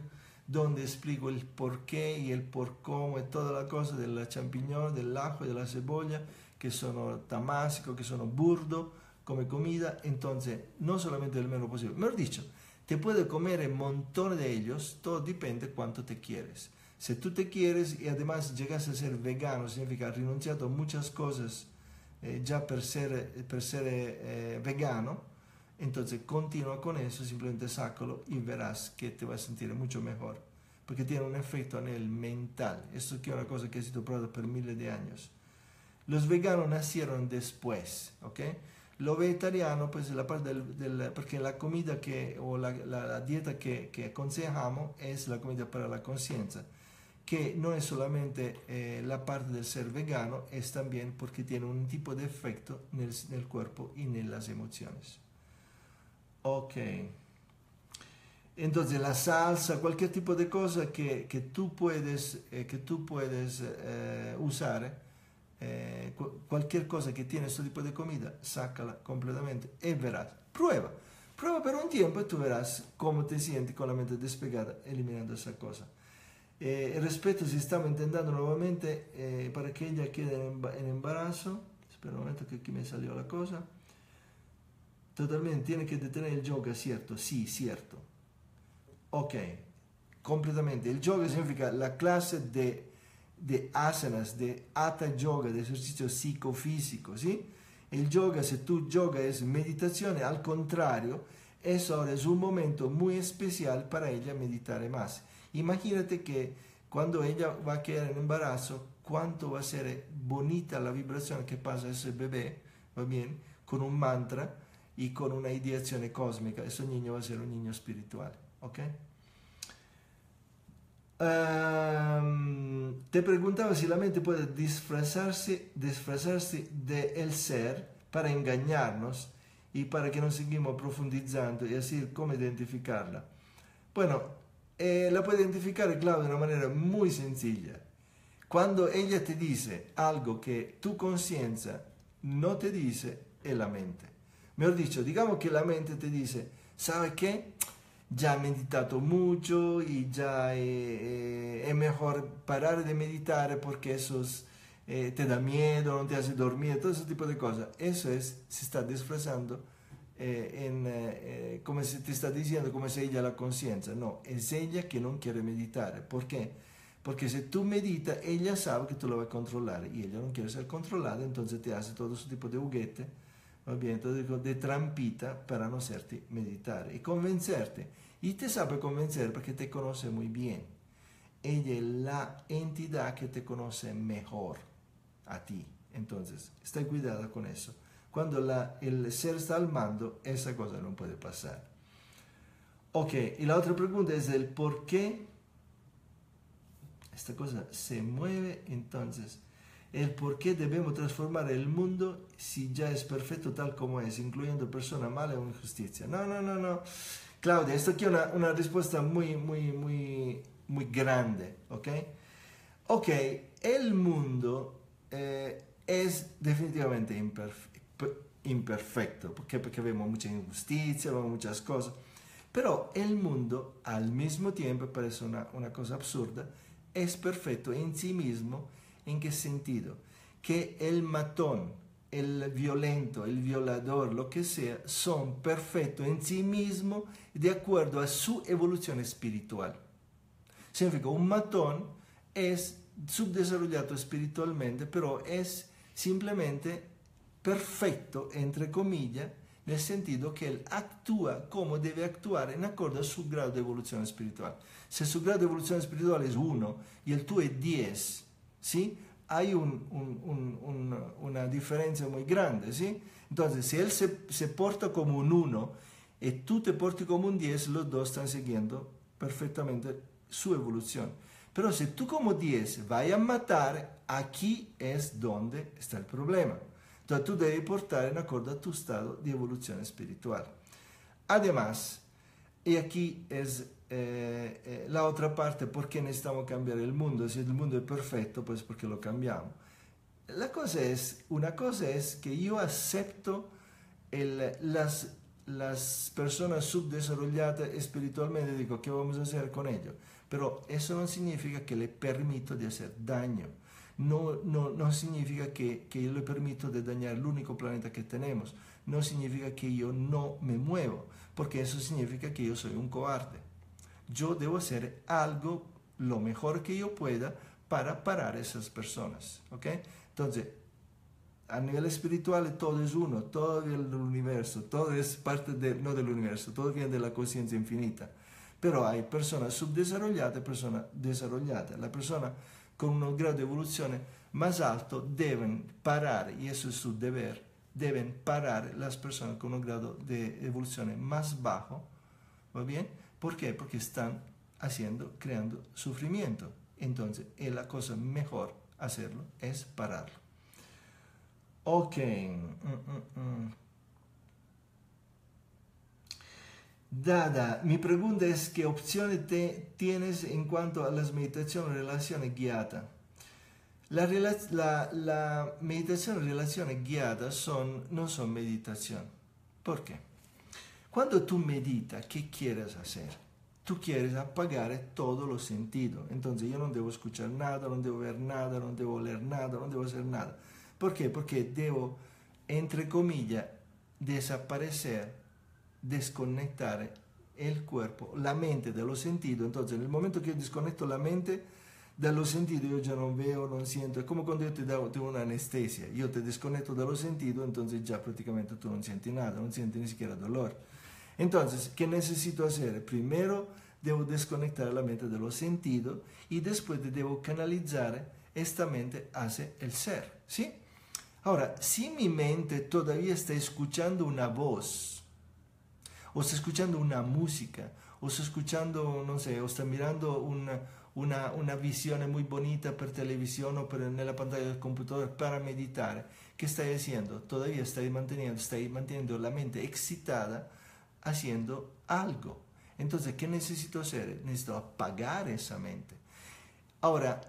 donde explico el por qué y el por cómo y toda la cosa del champiñón, del ajo y de la cebolla, que son tamásico, que son burdo como comida. Entonces, no solamente el menos posible, mejor dicho, te puede comer un montón de ellos, todo depende cuánto te quieres. Si tú te quieres y además llegas a ser vegano, significa renunciado a muchas cosas ya per essere vegano, entonces continúa con eso, simplemente sácalo y verás que te vas a sentir mucho mejor, porque tiene un efecto en el mental. Esto es una cosa que ha sido probada por miles de años. Los veganos nacieron después, ¿ok? Lo vegetariano, pues, la parte porque la comida o la dieta que aconsejamos es la comida para la conciencia, que no es solamente la parte del ser vegano, es también porque tiene un tipo de efecto en el cuerpo y en las emociones. Ok. Entonces, la salsa, cualquier tipo de cosa que tú puedes, usar, cualquier cosa que tiene este tipo de comida, sácala completamente y verás. Prueba por un tiempo y tú verás cómo te sientes con la mente despegada eliminando esa cosa. Respecto si estamos intentando nuevamente para que ella quede en embarazo, espera un momento que aquí me salió la cosa, totalmente tiene que detener el yoga, ¿cierto? Sí, cierto. Ok, completamente. El yoga significa la clase de asanas, de hatha yoga, de ejercicio psicofísico, ¿sí? El yoga, si tu yoga es meditación, al contrario, eso ahora es un momento muy especial para ella meditar más. Imagínate que cuando ella va a quedar en embarazo, cuánto va a ser bonita la vibración que pasa ese bebé, ¿va bien? Con un mantra y con una ideación cósmica. Ese niño va a ser un niño espiritual, ¿ok? Te preguntaba si la mente puede disfrazarse de el ser para engañarnos y para que nos sigamos profundizando y así cómo identificarla. Bueno, la puede identificar, claro, de una manera muy sencilla. Cuando ella te dice algo que tu conciencia no te dice, es la mente. Mejor dicho, digamos que la mente te dice, ¿sabes qué? Ya he meditado mucho y ya es mejor parar de meditar porque eso te da miedo, no te hace dormir, todo ese tipo de cosas. Eso es, se está disfrazando, como se te está diciendo, como es ella la conciencia. No, es ella que no quiere meditar. ¿Por qué? Porque si tú meditas, ella sabe que tú lo vas a controlar y ella no quiere ser controlada, entonces te hace todo ese tipo de juguete. Bien, entonces digo de trampita para no hacerte meditar y convencerte. Y te sabe convencer porque te conoce muy bien. Ella es la entidad que te conoce mejor a ti. Entonces, está cuidada con eso. Cuando el ser está al mando, esa cosa no puede pasar. Ok, y la otra pregunta es el por qué esta cosa se mueve. Entonces, el por qué debemos transformar el mundo si ya es perfecto tal como es, incluyendo personas malas o injusticia. No, no, no, no. Claudia, esto aquí es una respuesta muy grande, ¿ok? Ok, el mundo es definitivamente imperfecto, porque vemos mucha injusticia, vemos muchas cosas, pero el mundo al mismo tiempo, parece una cosa absurda, es perfecto en sí mismo. ¿En qué sentido? Que el matón, el violento, el violador, lo que sea, son perfectos en sí mismos de acuerdo a su evolución espiritual. Significa, un matón es subdesarrollado espiritualmente, pero es simplemente perfecto, entre comillas, nel sentido che él actúa como deve actuar in accordo a su grado di evoluzione spirituale. Se su grado di evoluzione spirituale è 1 e il tuo è 10, ¿sí? Hay una differenza molto grande, ¿sí? Entonces, se él se porta come un 1 e tu te porti come un 10, los dos están siguiendo perfectamente su evoluzione. Però se tu come 10 vai a matar, aquí es donde está el problema. Entonces tú debes portar en acuerdo a tu estado de evolución espiritual. Además, y aquí es la otra parte, ¿por qué necesitamos cambiar el mundo? Si el mundo es perfecto, pues porque lo cambiamos. Una cosa es que yo acepto las personas subdesarrolladas espiritualmente, digo, ¿qué vamos a hacer con ello? Pero eso no significa que le permito de hacer daño. No significa que yo le permito de dañar el único planeta que tenemos. No significa que yo no me muevo, porque eso significa que yo soy un cobarde. Yo debo hacer algo lo mejor que yo pueda para parar a esas personas, ¿ok? Entonces, a nivel espiritual todo es uno, todo es el universo, todo es parte del, no del universo, todo viene de la conciencia infinita. Pero hay personas subdesarrolladas y personas desarrolladas. La persona con un grado de evoluzione más alto deben parar, y eso es su deber, deben parar las personas con un grado de evoluzione más bajo, ¿va bien? ¿Por qué? Porque están haciendo, creando sufrimiento. Entonces, la cosa mejor hacerlo es pararlo. Ok. Dada, mi pregunta es qué opciones tienes en cuanto a las meditaciones relaciones guiadas. La meditación relaciones guiadas no son meditación. ¿Por qué? Cuando tú meditas, ¿qué quieres hacer? Tú quieres apagar todos los sentidos. Entonces yo no debo escuchar nada, no debo ver nada, no debo leer nada, no debo hacer nada. ¿Por qué? Porque debo, entre comillas, desaparecer, desconectar el cuerpo, la mente de los sentidos. Entonces, en el momento que yo desconecto la mente de los sentidos, yo ya no veo, no siento. Es como cuando yo te doy una anestesia, yo te desconecto de los sentidos, entonces ya prácticamente tú no sientes nada, no sientes ni siquiera dolor. Entonces, ¿qué necesito hacer? Primero debo desconectar la mente de los sentidos y después debo canalizar esta mente hacia el ser, ¿sí? Ahora, si mi mente todavía está escuchando una voz, o está escuchando una música, o está escuchando, no sé, o está mirando un, una visione muy bonita por televisión o nella pantalla del computador para meditar, ¿qué estáis haciendo? Todavía estáis manteniendo la mente excitada haciendo algo. Entonces, ¿qué necesito hacer? Necesito apagar esa mente. Ahora,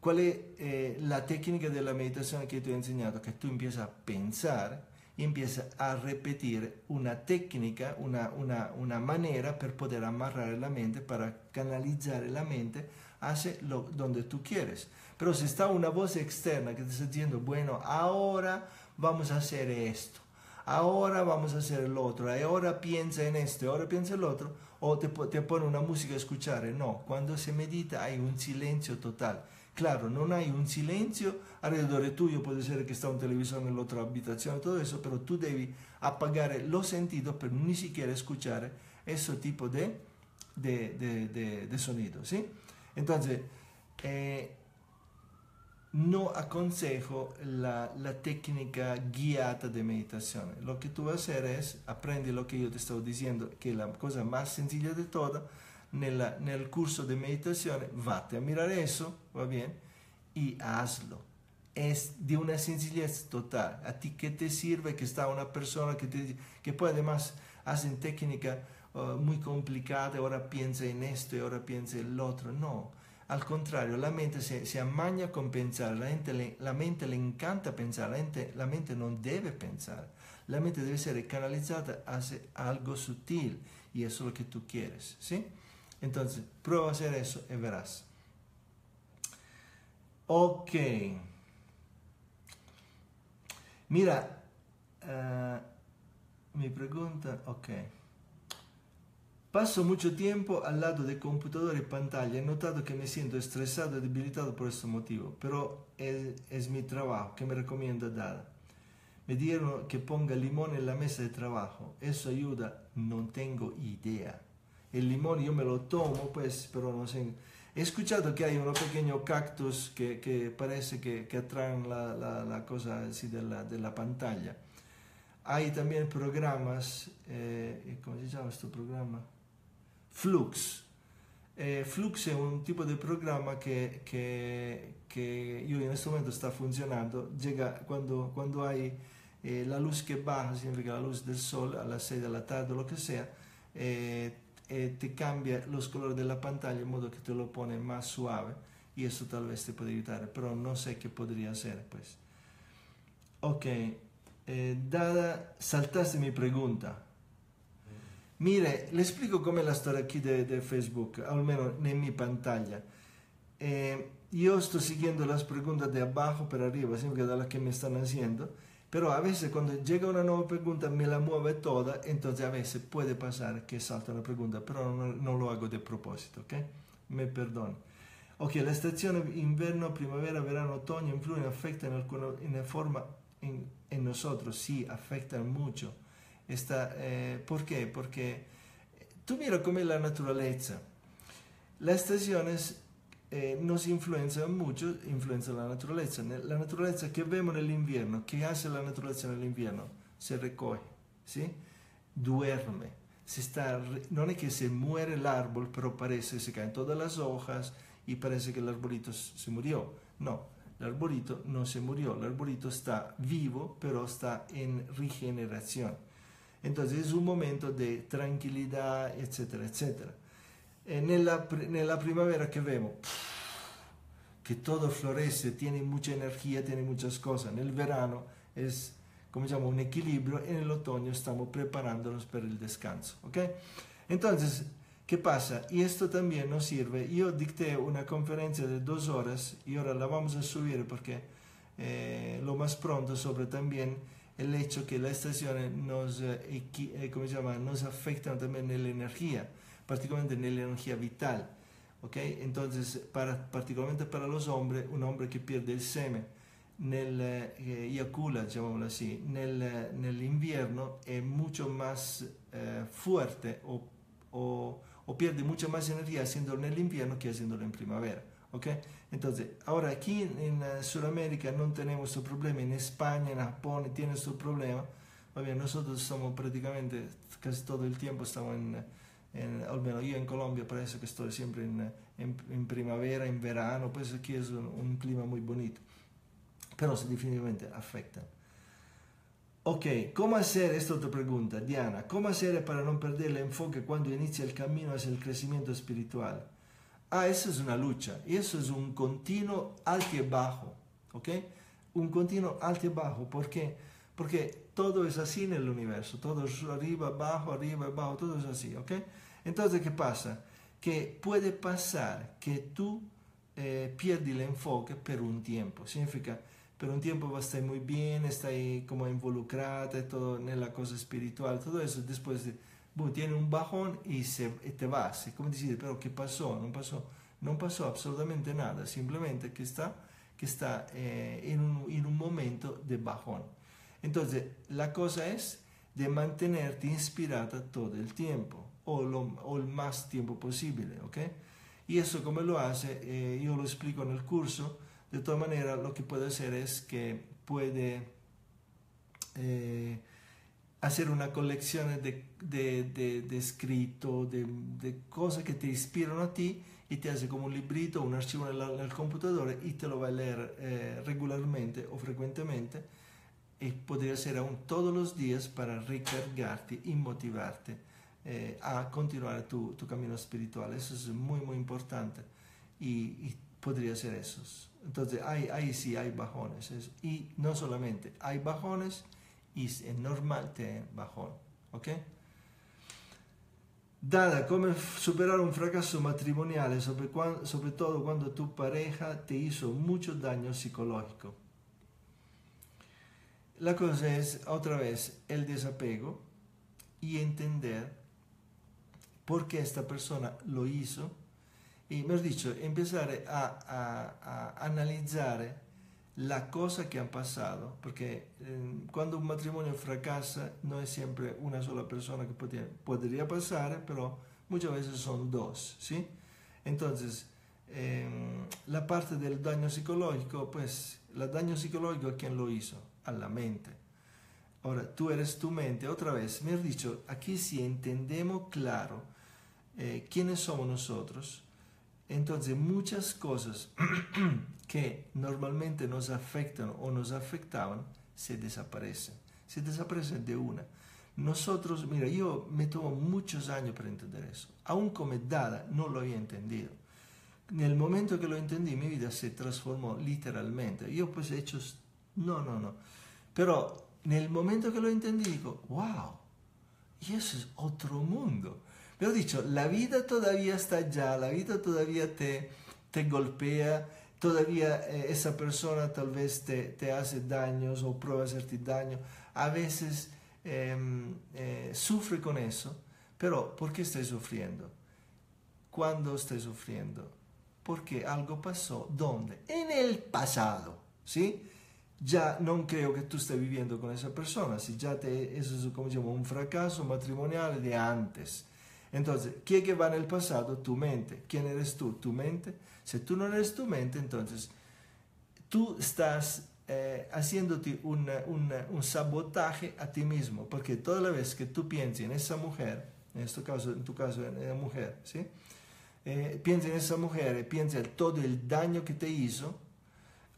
¿cuál es la técnica de la meditación que te he enseñado? Que tú empiezas a pensar y empiezas a repetir una técnica, una manera para poder amarrar la mente, para canalizar la mente hacia donde tú quieres. Pero si está una voz externa que te está diciendo, bueno, ahora vamos a hacer esto, ahora vamos a hacer lo otro, ahora piensa en esto, ahora piensa en lo otro, o te pone una música a escuchar. No, cuando se medita hay un silencio total. Claro, no hay un silencio alrededor tuyo, puede ser que está un televisor en la otra habitación, todo eso, pero tú debes apagar los sentidos para ni siquiera escuchar ese tipo de sonido, ¿sí? Entonces, no aconsejo la técnica guiada de meditación. Lo que tú vas a hacer es, aprende lo que yo te estoy diciendo, que es la cosa más sencilla de todas. Nel curso di meditazione vate a mirare eso, va bien, y hazlo. Es de una sencillez total. ¿A ti qué te sirve que está una persona que puede además hacer técnica muy complicada, ahora piensa en esto y ahora piensa en lo otro? No, al contrario, la mente se amaña con pensar, la mente le encanta pensar, la mente non deve pensare, la mente deve essere canalizzata hacia algo sutil, y eso es lo que tú quieres, ¿sí? Entonces, prueba a hacer eso y verás. Ok. Mira, me pregunta, ok. Paso mucho tiempo al lado del computador y pantalla. He notado que me siento estresado y debilitado por este motivo, pero es mi trabajo. ¿Qué me recomienda dar? Me dijeron que ponga limón en la mesa de trabajo. ¿Eso ayuda? No tengo idea. El limón yo me lo tomo, pues, pero no sé. He escuchado que hay unos pequeños cactus que parece que atraen la cosa así de la pantalla. Hay también programas, ¿cómo se llama este programa? Flux. Flux es un tipo de programa que yo en este momento está funcionando. Llega cuando hay la luz que baja, significa la luz del sol a las 6 de la tarde o lo que sea, te cambia los colores de la pantalla en modo que te lo pone más suave, y eso tal vez te puede ayudar, pero no sé qué podría hacer, pues. Ok, Dada, saltaste mi pregunta. Mire, le explico com'è la storia qui di Facebook, almeno nella mia pantalla. Io sto seguendo le domande da abajo per arriba, sempre da quelle che mi stanno facendo, però a volte quando arriva una nuova domanda me la muove tutta, entonces a volte può passare che salta una domanda, però non lo hago di proposito, ok? Me perdoni. Ok, la stazione inverno, primavera, verano, otoño influye, afecta in alcuna forma en nosotros, sí, afectan mucho. Esta, ¿por qué? Porque tú mira cómo es la naturaleza. Las estaciones nos influencian mucho, influencian la naturaleza. La naturaleza que vemos en el invierno, ¿qué hace la naturaleza en el invierno? Se recoge, ¿sí? Duerme. No es que se muere el árbol, pero parece que se caen todas las hojas y parece que el arbolito se murió. No, el arbolito no se murió, el arbolito está vivo, pero está en regeneración. Entonces es un momento de tranquilidad, etcétera, etcétera. En la primavera que vemos, que todo florece, tiene mucha energía, tiene muchas cosas. En el verano es, como se llama, un equilibrio. En el otoño estamos preparándonos para el descanso, ¿ok? Entonces, ¿qué pasa? Y esto también nos sirve. Yo dicté una conferencia de 2 horas y ahora la vamos a subir porque lo más pronto sobre también el hecho que las estaciones nos afectan también en la energía, particularmente en la energía vital, ¿ok? Entonces, particularmente para los hombres, un hombre que pierde el semen, eyacula, llamémoslo así, en el invierno es mucho más fuerte o pierde mucha más energía haciéndolo en el invierno que haciéndolo en primavera. Okay? Entonces, ahora aquí en Sudamérica no tenemos este problema, en España, en Japón tienen este problema. Nosotros somos prácticamente casi todo el tiempo estamos en, almeno io in Colombia penso che sto sempre in primavera, in verano, penso che è un clima molto bonito, però se definitivamente afecta. Ok, ¿cómo hacer? Esta otra pregunta, Diana. ¿Cómo hacer para no perder el enfoque cuando inicia el camino hacia el crecimiento espiritual? Ah, eso es una lucha. Y eso es un continuo alto y bajo. ¿Ok? Un continuo alto y bajo. ¿Por qué? Porque todo es así en el universo. Todo es arriba, abajo, todo es así. ¿Ok? Entonces, ¿qué pasa? Que puede pasar que tú pierdes el enfoque por un tiempo. Significa... per un tiempo stai molto bene, stai come involucrata nella cosa spirituale, tutto questo, después tieni un bajón e te vas, e come decide, però che passò? Non passò assolutamente nada, semplicemente che sta in un momento di bajón. Entonces, la cosa è di mantenerti ispirata tutto il tempo, o il más tempo possibile, ok? E questo come lo hace, io lo explico nel curso. De todas maneras, lo que puede hacer es que puede hacer una colección de escritos, de cosas que te inspiran a ti y te hace como un librito, un archivo en el computador y te lo va a leer regularmente o frecuentemente, y podría ser aún todos los días para recargarte y motivarte a continuar tu camino espiritual. Eso es muy, muy importante y podría ser eso. Entonces, ahí sí hay bajones. Y no solamente hay bajones, y es normal tener bajón. ¿Ok? Dada, ¿cómo superar un fracaso matrimonial, sobre todo cuando tu pareja te hizo mucho daño psicológico? La cosa es, otra vez, el desapego y entender por qué esta persona lo hizo. Y me has dicho, empezar a analizar la cosa que han pasado, porque cuando un matrimonio fracasa no es siempre una sola persona que podría pasar, pero muchas veces son dos, ¿sí? Entonces, la parte del daño psicológico, pues, el daño psicológico, ¿a quién lo hizo? A la mente. Ahora, tú eres tu mente. Otra vez, me has dicho, aquí sí entendemos claro quiénes somos nosotros. Entonces, muchas cosas que normalmente nos afectan o nos afectaban se desaparecen de una. Nosotros, mira, yo me tomo muchos años para entender eso, aún como Dada no lo había entendido. En el momento que lo entendí, mi vida se transformó literalmente. Yo pues he hecho, pero en el momento que lo entendí, digo, wow, y eso es otro mundo. Pero dicho, la vida todavía está allá, la vida todavía te golpea, todavía esa persona tal vez te hace daños o prueba a hacerte daño, a veces sufre con eso, pero ¿por qué estás sufriendo? ¿Cuándo estás sufriendo? Porque algo pasó, ¿dónde? En el pasado, ¿sí? Ya no creo que tú estés viviendo con esa persona, si ya eso es como digamos, un fracaso matrimonial de antes. Entonces, ¿quién que va en el pasado? Tu mente. ¿Quién eres tú? Tu mente. Si tú no eres tu mente, entonces tú estás haciéndote un sabotaje a ti mismo. Porque toda la vez que tú piensas en esa mujer, en tu caso en la mujer, ¿sí? Piensas en esa mujer, piensas en todo el daño que te hizo,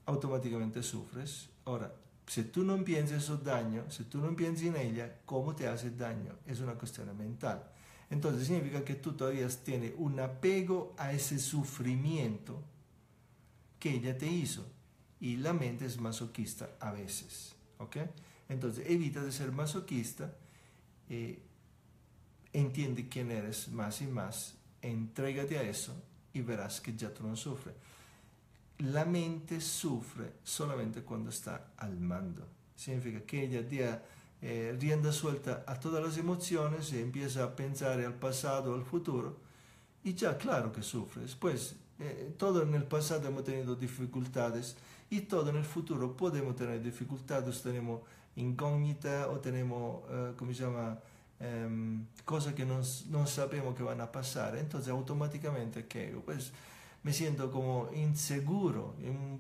automáticamente sufres. Ahora, si tú no piensas en esos daños, si tú no piensas en ella, ¿cómo te hace daño? Es una cuestión mental. Entonces significa que tú todavía tienes un apego a ese sufrimiento que ella te hizo. Y la mente es masoquista a veces, ¿ok? Entonces evita de ser masoquista, entiende quién eres más y más, entrégate a eso y verás que ya tú no sufres. La mente sufre solamente cuando está al mando. Significa que ella rienda suelta a todas las emociones y empieza a pensar al pasado, al futuro, y ya claro que sufres, pues todo en el pasado hemos tenido dificultades y todo en el futuro podemos tener dificultades, tenemos incógnita o tenemos cosas que no sabemos que van a pasar, entonces automáticamente ¿qué? Pues me siento como inseguro,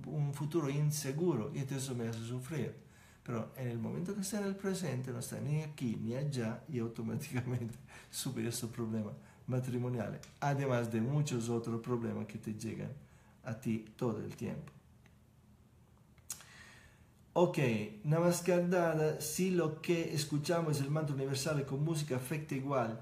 un futuro inseguro y eso me hace sufrir. Pero en el momento que está en el presente, no está ni aquí ni allá y automáticamente supera ese problema matrimoniales, además de muchos otros problemas que te llegan a ti todo el tiempo. Ok, Namaskar Dada, si lo que escuchamos es el mantra universal con música afecta igual.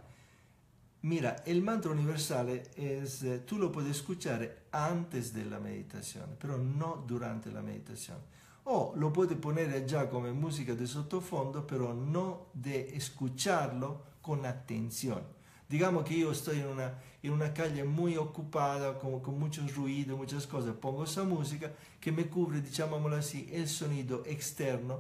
Mira, el mantra universal es, tú lo puedes escuchar antes de la meditación, pero no durante la meditación. O lo puedes poner ya como música de sottofondo, pero no de escucharlo con atención. Digamos que yo estoy en una calle muy ocupada, con muchos ruidos, muchas cosas. Pongo esa música que me cubre, digámoslo así, el sonido externo,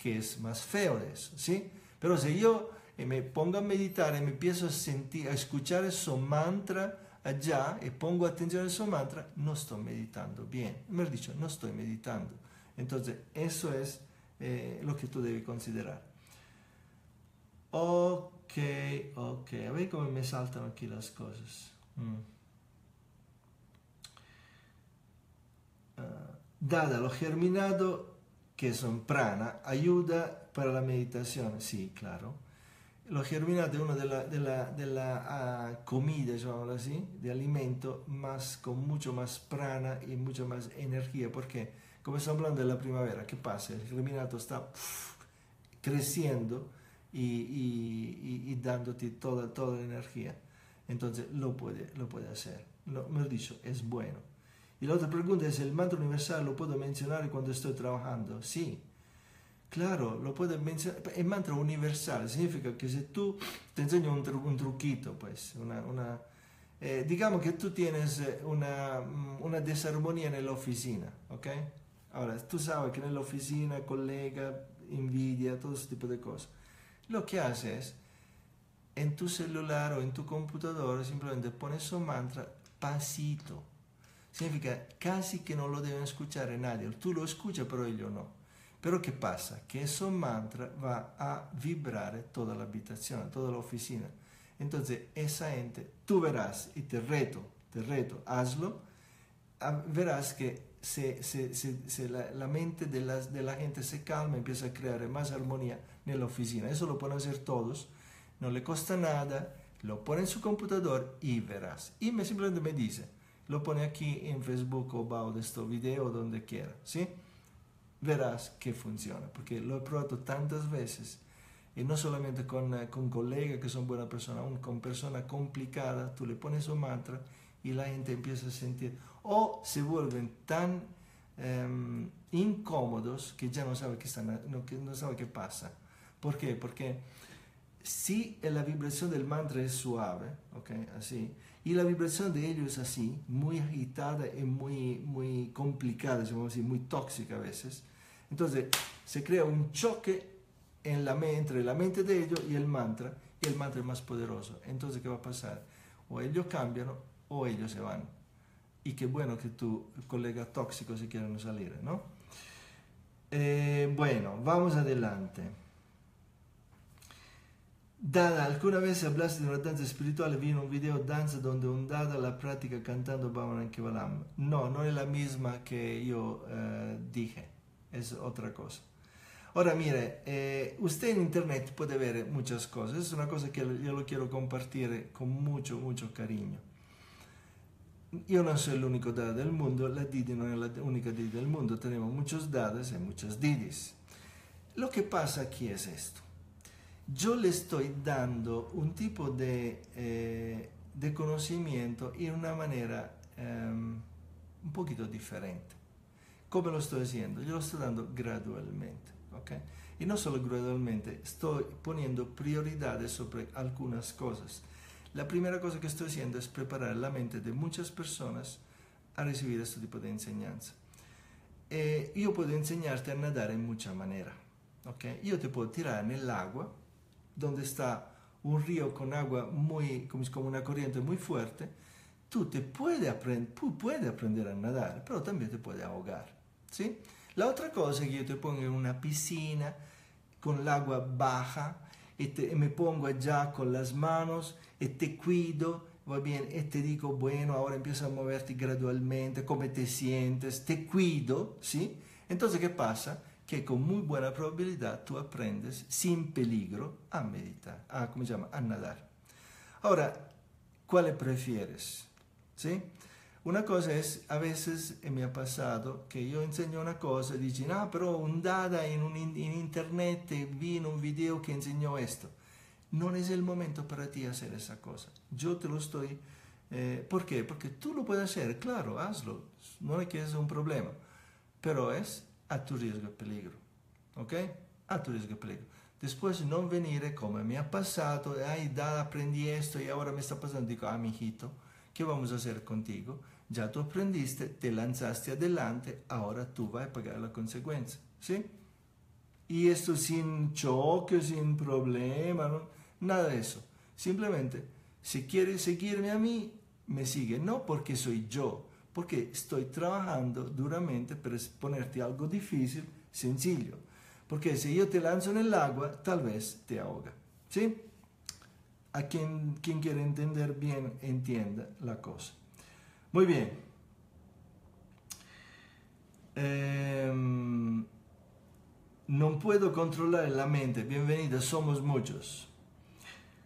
que es más feo de eso, ¿sí? Pero si yo me pongo a meditar y me empiezo a sentir, a escuchar ese mantra allá y pongo atención a ese mantra, no estoy meditando bien. Mejor dicho, no estoy meditando. Entonces, eso es lo que tú debes considerar. Ok. A ver cómo me saltan aquí las cosas. Dada, lo germinado, que son prana, ayuda para la meditación. Sí, claro. Lo germinado es una de la comida, digámoslo así, de alimento, más, con mucho más prana y mucha más energía, porque como estamos hablando de la primavera, ¿qué pasa? El germinato está creciendo y dándote toda la energía. Entonces lo puede hacer. Mejor dicho, es bueno. Y la otra pregunta es, ¿el mantra universal lo puedo mencionar cuando estoy trabajando? Sí, claro, lo puedes mencionar. El mantra universal significa que si tú te enseño un truquito, pues, digamos que tú tienes una desarmonía en la oficina, ¿ok? Ahora, tú sabes que en la oficina, colega, envidia, todo ese tipo de cosas. Lo que haces, en tu celular o en tu computadora, simplemente pones un mantra pasito. Significa casi que no lo deben escuchar nadie. Tú lo escuchas, pero ellos no. Pero ¿qué pasa? Que ese mantra va a vibrar toda la habitación, toda la oficina. Entonces, esa gente, tú verás, y te reto, hazlo, verás que la mente de la gente se calma, empieza a crear más armonía en la oficina. Eso lo pueden hacer todos, no le cuesta nada, lo pone en su computador y verás. Y simplemente me dice, lo pone aquí en Facebook o bajo de este video, donde quiera, ¿sí? Verás que funciona, porque lo he probado tantas veces. Y no solamente con colegas que son buenas personas, aún con personas complicadas, tú le pones un mantra y la gente empieza a sentir, o se vuelven tan incómodos que ya no saben qué pasa. ¿Por qué? Porque si la vibración del mantra es suave, ¿okay? Así, y la vibración de ellos es así, muy agitada y muy complicada, digamos así, muy tóxica a veces, entonces se crea un choque entre la mente de ellos y el mantra es más poderoso. Entonces, ¿qué va a pasar? O ellos cambian o ellos se van. Y qué bueno que tu colega tóxico se quieren salir, ¿no? Bueno, vamos adelante. Dada, alguna vez hablaste de una danza espiritual, vi en un video danza donde un Dada la práctica cantando Bábá Nam Kevalam. No es la misma que yo dije, es otra cosa. Ora, mire, usted en internet puede ver muchas cosas, es una cosa que yo lo quiero compartir con mucho cariño. Yo no soy el único Dada del mundo, la Didi no es la única Didi del mundo, tenemos muchos Dadas y muchas Didis. Lo que pasa aquí es esto, yo le estoy dando un tipo de conocimiento en una manera un poquito diferente. ¿Cómo lo estoy haciendo? Yo lo estoy dando gradualmente. Okay. Y no solo gradualmente, estoy poniendo prioridades sobre algunas cosas. La primera cosa que estoy haciendo es preparar la mente de muchas personas a recibir este tipo de enseñanza. Yo puedo enseñarte a nadar en muchas maneras. Okay. Yo te puedo tirar en el agua, donde está un río con agua muy, como una corriente muy fuerte. Tú puedes aprender a nadar, pero también te puedes ahogar, ¿sí? La otra cosa es que yo te pongo en una piscina con el agua baja y me pongo allá con las manos y te cuido, va bien, y te digo, bueno, ahora empieza a moverte gradualmente, cómo te sientes, te cuido, ¿sí? Entonces, ¿qué pasa? Que con muy buena probabilidad tú aprendes sin peligro a meditar, a nadar. Ahora, ¿Cuál prefieres? ¿Sí? Una cosa es, a veces me ha pasado que yo insegno una cosa e dici, no, però ondata in internet vino un video che insegnò questo. Non è il momento per te fare questa cosa. Io te lo sto... ¿Por qué? Porque tú lo puedes hacer, claro, hazlo. No es que es un problema, pero es a tu riesgo y peligro. ¿Ok? A tu riesgo y peligro. Después no venir como me ha pasado, ay, aprendí esto y ahora me está pasando. Digo, ah, mijito, ¿qué vamos a hacer contigo? Ya tú aprendiste, te lanzaste adelante, ahora tú vas a pagar la consecuencia, ¿sí? Y esto sin choque, sin problema, ¿no? Nada de eso. Simplemente, si quieres seguirme a mí, me sigue. No porque soy yo, porque estoy trabajando duramente para ponerte algo difícil, sencillo. Porque si yo te lanzo en el agua, tal vez te ahoga, ¿sí? A quien quiere entender bien, entienda la cosa. Muy bien. No puedo controlar la mente. Bienvenida, somos muchos.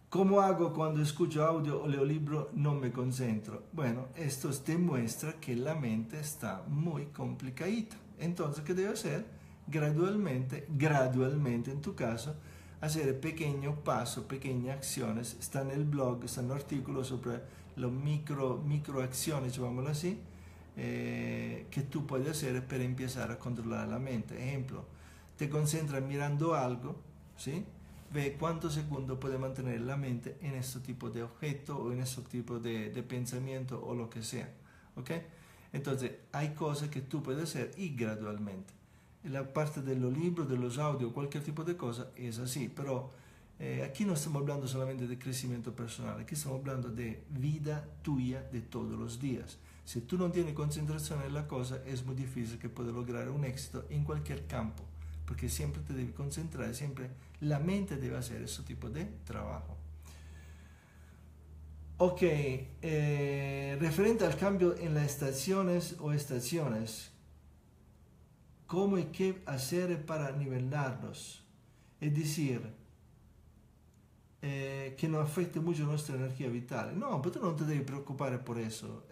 ¿Cómo hago cuando escucho audio o leo libro? No me concentro. Bueno, esto demuestra que la mente está muy complicadita. Entonces, ¿qué debo hacer? Gradualmente en tu caso, hacer pequeños pasos, pequeñas acciones. Está en el blog, está en el artículo sobre las microacciones, llamémoslo así, que tú puedes hacer para empezar a controlar la mente. Ejemplo, te concentras mirando algo, ¿sí? Ve cuántos segundos puede mantener la mente en este tipo de objeto o en este tipo de pensamiento o lo que sea, ¿ok? Entonces, hay cosas que tú puedes hacer y gradualmente. La parte de los libros, de los audios, cualquier tipo de cosa es así, pero aquí no estamos hablando solamente de crecimiento personal, aquí estamos hablando de vida tuya de todos los días. Si tú no tienes concentración en la cosa, es muy difícil que puedas lograr un éxito en cualquier campo, porque siempre te debes concentrar, siempre la mente debe hacer ese tipo de trabajo. Ok, referente al cambio en las estaciones o estaciones, ¿cómo y qué hacer para nivelarnos? Es decir, que no afecte mucho nuestra energía vital. No, pero tú no te debes preocupar por eso.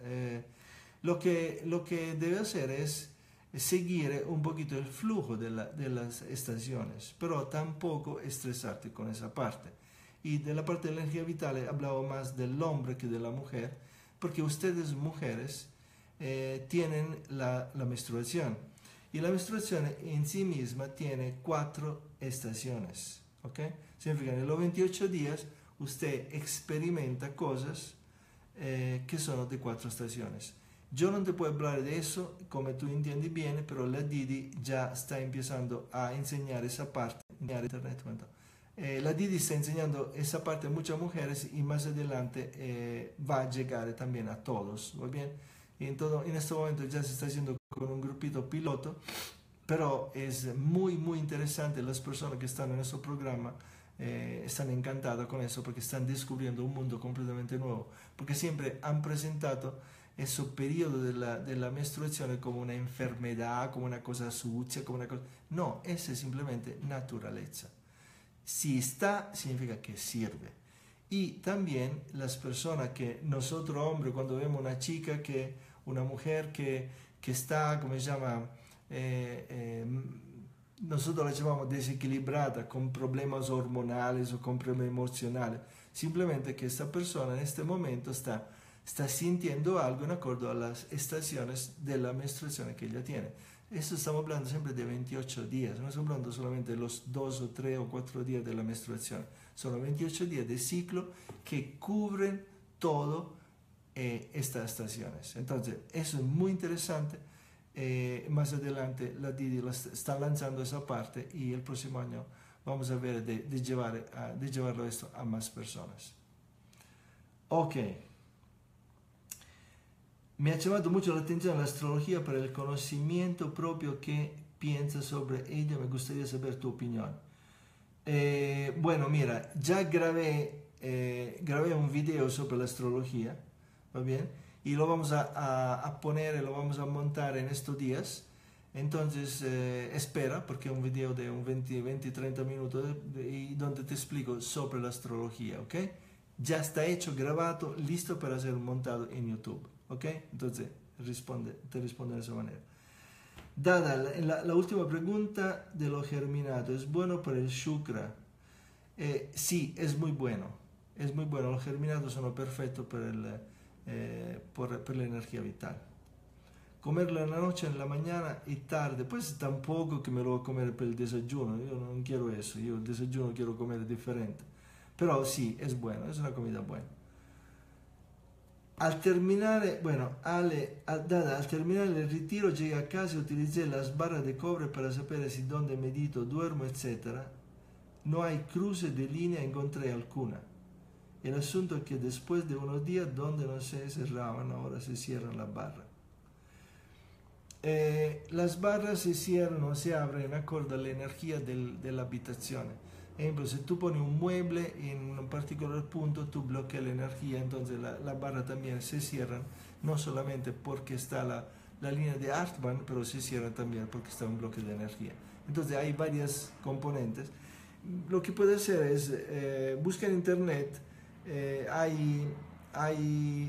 Lo que debes hacer es seguir un poquito el flujo de las estaciones, pero tampoco estresarte con esa parte. Y de la parte de la energía vital he hablado más del hombre que de la mujer, porque ustedes mujeres tienen la menstruación. Y la menstruación en sí misma tiene 4 estaciones, ¿ok? Significa que en los 28 días usted experimenta cosas que son de 4 estaciones. Yo no te puedo hablar de eso, como tú entiendes bien, pero la Didi ya está empezando a enseñar esa parte. La Didi está enseñando esa parte a muchas mujeres y más adelante va a llegar también a todos, ¿va bien? Y en este momento ya se está haciendo con un grupito piloto, pero es muy, muy interesante. Las personas que están en nuestro programa están encantadas con eso porque están descubriendo un mundo completamente nuevo, porque siempre han presentado ese periodo de la menstruación como una enfermedad, como una cosa sucia, como una cosa... No, esa es simplemente naturaleza. Si está, significa que sirve. Y también las personas que nosotros, hombres, cuando vemos una chica, que una mujer que está, como se llama, nosotros la llamamos desequilibrada, con problemas hormonales o con problemas emocionales, simplemente que esta persona en este momento está sintiendo algo en acuerdo a las estaciones de la menstruación que ella tiene. Esto estamos hablando siempre de 28 días, no estamos hablando solamente de los 2 o 3 o 4 días de la menstruación. Son los 28 días de ciclo que cubren todo estas estaciones. Entonces, eso es muy interesante. Más adelante la Didi está lanzando esa parte y el próximo año vamos a ver de llevarlo esto a más personas. Ok. Me ha llamado mucho la atención la astrología para el conocimiento propio que piensas sobre ella. Me gustaría saber tu opinión. Bueno, mira, ya grabé un video sobre la astrología, ¿va bien? Y lo vamos a poner, lo vamos a montar en estos días. Entonces, espera, porque es un video de un 20-30 minutos y donde te explico sobre la astrología, ¿ok? ya está hecho, grabado, listo para ser montado en YouTube, ¿ok? Entonces, te responde de esa manera. Dada la última pregunta de lo germinado, ¿es bueno para el Shukra? Sí, es muy bueno. Es muy bueno, los germinados son perfectos para la energía vital. Comerlo en la noche, en la mañana y tarde, pues tampoco que me lo voy a comer para el desayuno, yo no quiero eso, yo el desayuno quiero comer diferente. Pero sí, es bueno, es una comida buena. Al terminar, bueno, al terminar el retiro, llegué a casa y utilicé las barras de cobre para saber si dónde medito, duermo, etc. No hay cruce de línea, encontré alguna. El asunto es que después de unos días, donde no se cerraban, ahora se cierran las barras. Las barras se cierran o se abren acorde a la energía de la habitación. Por ejemplo, si tú pones un mueble en un particular punto, tú bloqueas la energía, entonces la barra también se cierran, no solamente porque está la línea de Hartman, pero se cierran también porque está un bloque de energía. Entonces hay varias componentes. Lo que puede hacer es buscar en internet,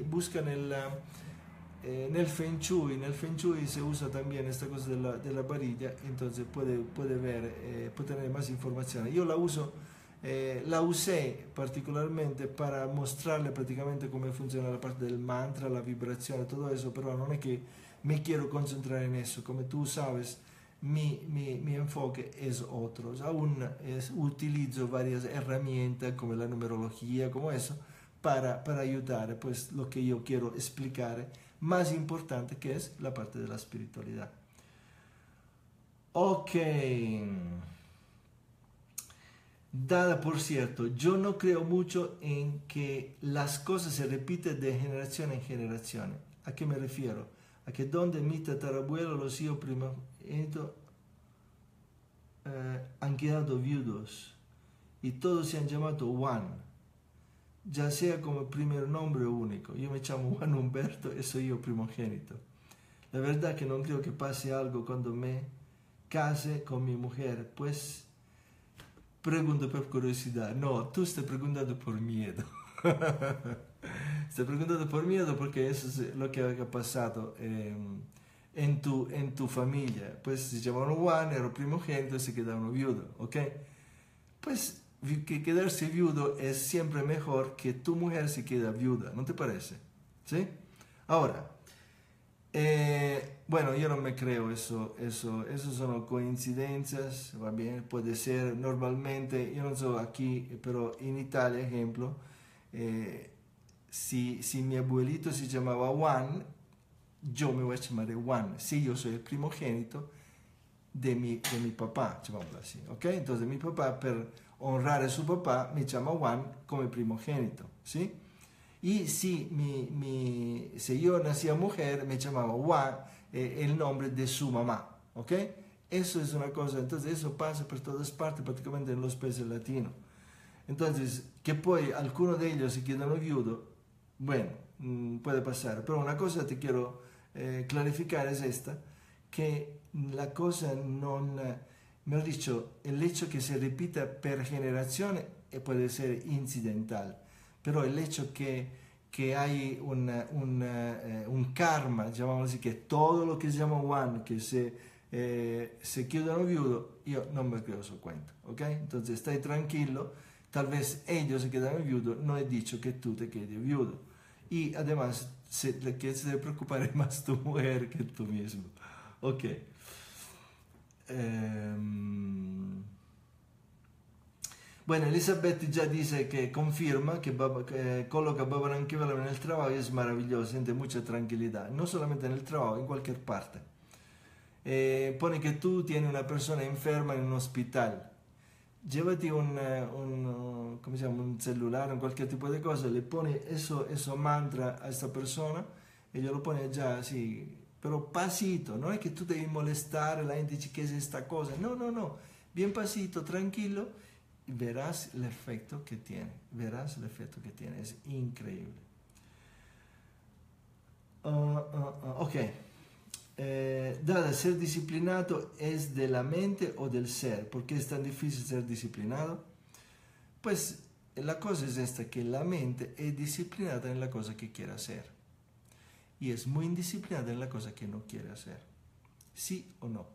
busca nel feng shui, se usa también esta cosa della variglia, entonces puede ver, puede tener más información. Yo la usé particularmente para mostrarle prácticamente cómo funciona la parte del mantra, la vibración, todo eso, pero no es que me quiero concentrar en eso. Como tú sabes, mi enfoque es otro. Aún utilizo varias herramientas como la numerología, como eso, para ayudar, pues lo que yo quiero explicar, más importante que es la parte de la espiritualidad. Ok. Dada, por cierto, yo no creo mucho en que las cosas se repiten de generación en generación. ¿A qué me refiero? A que donde mi tatarabuelo, los hijos primogénitos han quedado viudos y todos se han llamado Juan, ya sea como primer nombre único. Yo me llamo Juan Humberto y soy yo primogénito. La verdad que no creo que pase algo cuando me case con mi mujer, pues pregunto por curiosidad. No, tú estás preguntando por miedo. Estás preguntando por miedo porque eso es lo que ha pasado en tu familia. Pues se llamaron Juan, era primogénito y se quedaron viudos, ¿ok? Pues que quedarse viudo es siempre mejor que tu mujer se queda viuda, ¿no te parece? ¿Sí? Ahora, bueno, yo no me creo eso son coincidencias, va bien, puede ser normalmente, yo no sé aquí, pero en Italia, ejemplo, si mi abuelito se llamaba Juan, yo me voy a llamar Juan, si yo soy el primogénito de mi papá, llamémoslo así, ¿ok? Entonces mi papá, per honrar a su papá, me llama Juan como primogénito, ¿sí? Y si yo nacía mujer, me llamaba Juan, el nombre de su mamá, ¿ok? Eso es una cosa, entonces eso pasa por todas partes, prácticamente en los países latinos. Entonces, que poi alguno de ellos se quedan viudo, bueno, puede pasar, pero una cosa te quiero clarificar es esta, que la cosa no... Mejor dicho, el hecho que se repita por generación puede ser incidental, pero el hecho que hay un karma, llamamos así, que todo lo que se llama Juan, que se queda viudo, yo no me creo su cuento, ¿ok? Entonces, esté tranquilo, tal vez ellos se quedan viudos, no he dicho que tú te quedes viudo. Y además, que se debe preocupar más tu mujer que tú mismo, ¿ok? Bueno, Elizabeth ya dice que confirma que coloca Bábá Nam Kevalam en el trabajo y es maravilloso, siente mucha tranquilidad, no solamente en el trabajo, en cualquier parte. Pone que tú tienes una persona enferma en un hospital, llévate ¿cómo se llama? Un celular, cualquier tipo de cosa, le pone eso mantra a esta persona, ella lo pone ya así, pero pasito, no es que tú te debes molestar, la gente dice que es esta cosa, no, bien pasito, tranquilo, verás el efecto que tiene, es increíble. Ok, Dada, ¿ser disciplinado es de la mente o del ser? ¿Por qué es tan difícil ser disciplinado? Pues la cosa es esta, que la mente es disciplinada en la cosa que quiere hacer y es muy indisciplinada en la cosa que no quiere hacer, sí o no.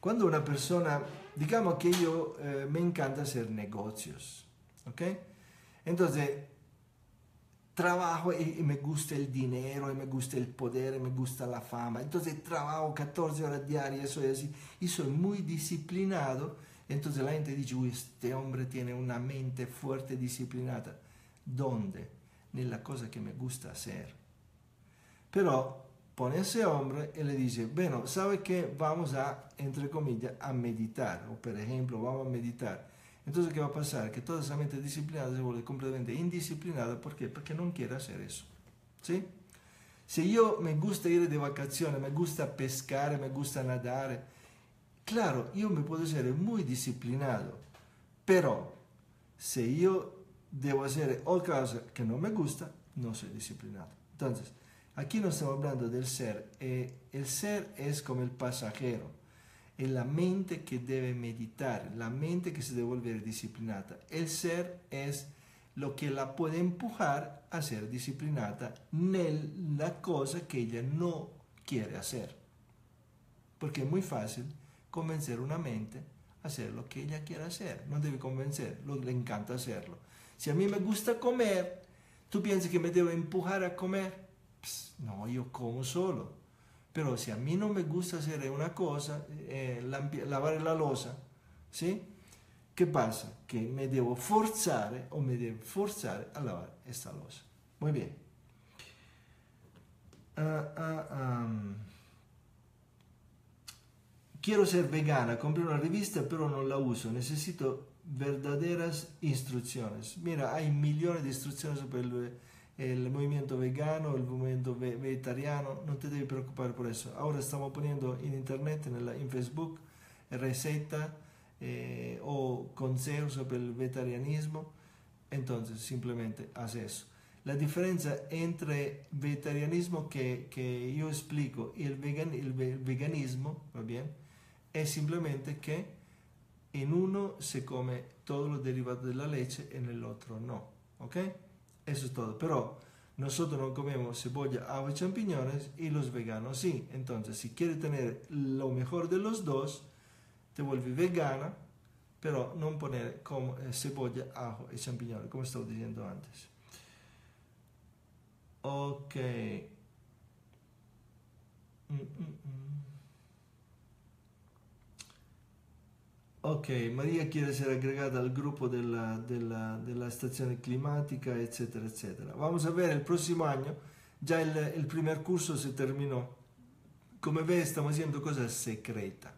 Cuando una persona, digamos que yo me encanta hacer negocios, ¿ok? Entonces, trabajo y me gusta el dinero, y me gusta el poder, y me gusta la fama. Entonces trabajo 14 horas diarias, soy así, y soy muy disciplinado. Entonces la gente dice, uy, este hombre tiene una mente fuerte, disciplinada. ¿Dónde? Nella cosa que me gusta hacer. Pero pone ese hombre y le dice, bueno, ¿sabe qué? Vamos a, entre comillas, a meditar. O por ejemplo, vamos a meditar. Entonces, ¿qué va a pasar? Que toda esa mente disciplinada se vuelve completamente indisciplinada. ¿Por qué? Porque no quiere hacer eso. ¿Sí? Si yo me gusta ir de vacaciones, me gusta pescar, me gusta nadar, claro, yo me puedo ser muy disciplinado, pero si yo debo hacer otra cosa que no me gusta, no soy disciplinado. Entonces, aquí no estamos hablando del ser. El ser es como el pasajero. Es la mente que debe meditar, la mente que se debe volver disciplinada. El ser es lo que la puede empujar a ser disciplinada en la cosa que ella no quiere hacer. Porque es muy fácil convencer una mente a hacer lo que ella quiere hacer. No debe convencer, le encanta hacerlo. Si a mí me gusta comer, ¿tú piensas que me debo empujar a comer? Pss, no, yo como solo. Pero si a mí no me gusta hacer una cosa, lavar la losa, ¿sí? ¿Qué pasa? Que me debo forzar o me debo forzar a lavar esta losa. Muy bien. Quiero ser vegana, compré una revista pero no la uso, necesito verdaderas instrucciones. Mira, hay millones de instrucciones sobre el movimiento vegano, el movimiento vegetariano, no te debes preocupar por eso. Ahora estamos poniendo en internet, en Facebook, recetas o consejos sobre el vegetarianismo, entonces simplemente haz eso. La diferencia entre vegetarianismo que yo explico y el veganismo, ¿va bien? Es simplemente que en uno se come todos los derivados de la leche, en el otro no, ¿ok? Eso es todo. Pero nosotros no comemos cebolla, agua y champiñones y los veganos sí. Entonces, si quieres tener lo mejor de los dos, te vuelves vegana, pero no poner como cebolla, ajo y champiñones, como estaba diciendo antes. Ok. Ok, María quiere ser agregada al grupo de la estación climática, etcétera, etcétera. Vamos a ver el próximo año, ya el primer curso se terminó. Como ves, estamos haciendo cosas secretas,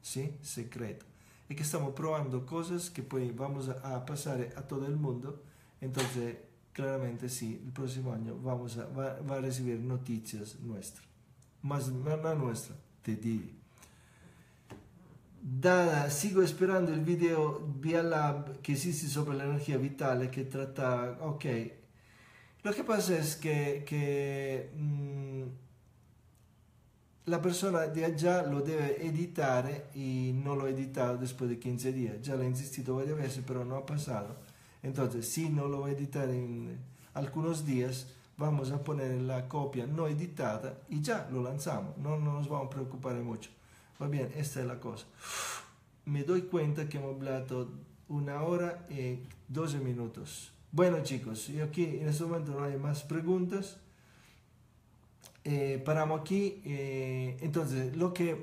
¿sí? Secretas. Y que estamos probando cosas que pues vamos a pasar a todo el mundo. Entonces, claramente sí, el próximo año vamos a, va a recibir noticias nuestras. Más la nuestra, te digo. Dada, sigo esperando el video Via Lab que hiciste sobre la energía vital que trataba. Ok, lo que pasa es que la persona de allá lo debe editare y no lo he editado después de 15 días. Ya lo he insistido varias veces, pero no ha pasado. Entonces, si no lo voy a editar en algunos días, vamos a poner la copia no editada y ya lo lanzamos. No nos vamos a preocupar mucho. Va bien, esta es la cosa. Me doy cuenta que hemos hablado 1 hora y 12 minutos. Bueno, chicos, y aquí en este momento no hay más preguntas. Paramos aquí. Entonces, lo que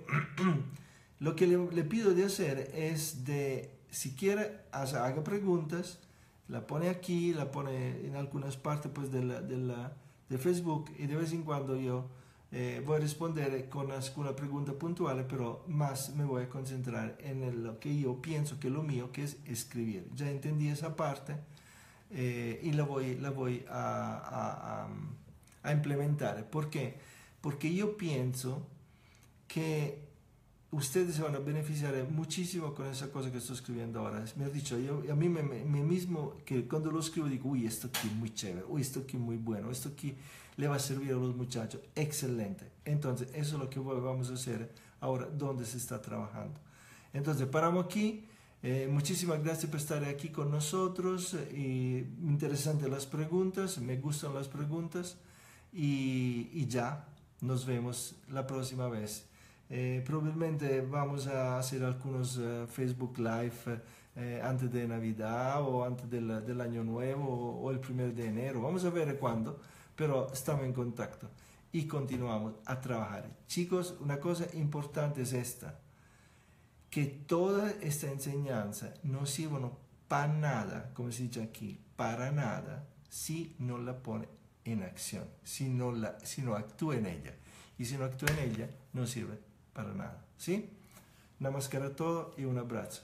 le pido de hacer es de, si quiere, haga preguntas, la pone aquí, la pone en algunas partes pues, de Facebook, y de vez en cuando yo voy a responder con alguna pregunta puntual, pero más me voy a concentrar en lo que yo pienso que es lo mío, que es escribir. Ya entendí esa parte y la voy a implementar. ¿Por qué? Porque yo pienso que ustedes se van a beneficiar muchísimo con esa cosa que estoy escribiendo ahora. Me han dicho, yo, a mí mismo, que cuando lo escribo digo, uy, esto aquí es muy chévere, uy, esto aquí es muy bueno, esto aquí le va a servir a los muchachos, excelente. Entonces, eso es lo que vamos a hacer ahora, donde se está trabajando. Entonces, paramos aquí, Muchísimas gracias por estar aquí con nosotros. Interesantes las preguntas, me gustan las preguntas. Y ya nos vemos la próxima vez. Probablemente vamos a hacer algunos Facebook Live antes de Navidad o antes del Año Nuevo o el 1 de enero. Vamos a ver cuándo, pero estamos en contacto y continuamos a trabajar. Chicos, una cosa importante es esta, que toda esta enseñanza no sirve para nada, como se dice aquí, para nada, si no la pone en acción, si no actúa en ella. Y si no actúa en ella, no sirve para nada, ¿sí? Namaskar a todos y un abrazo.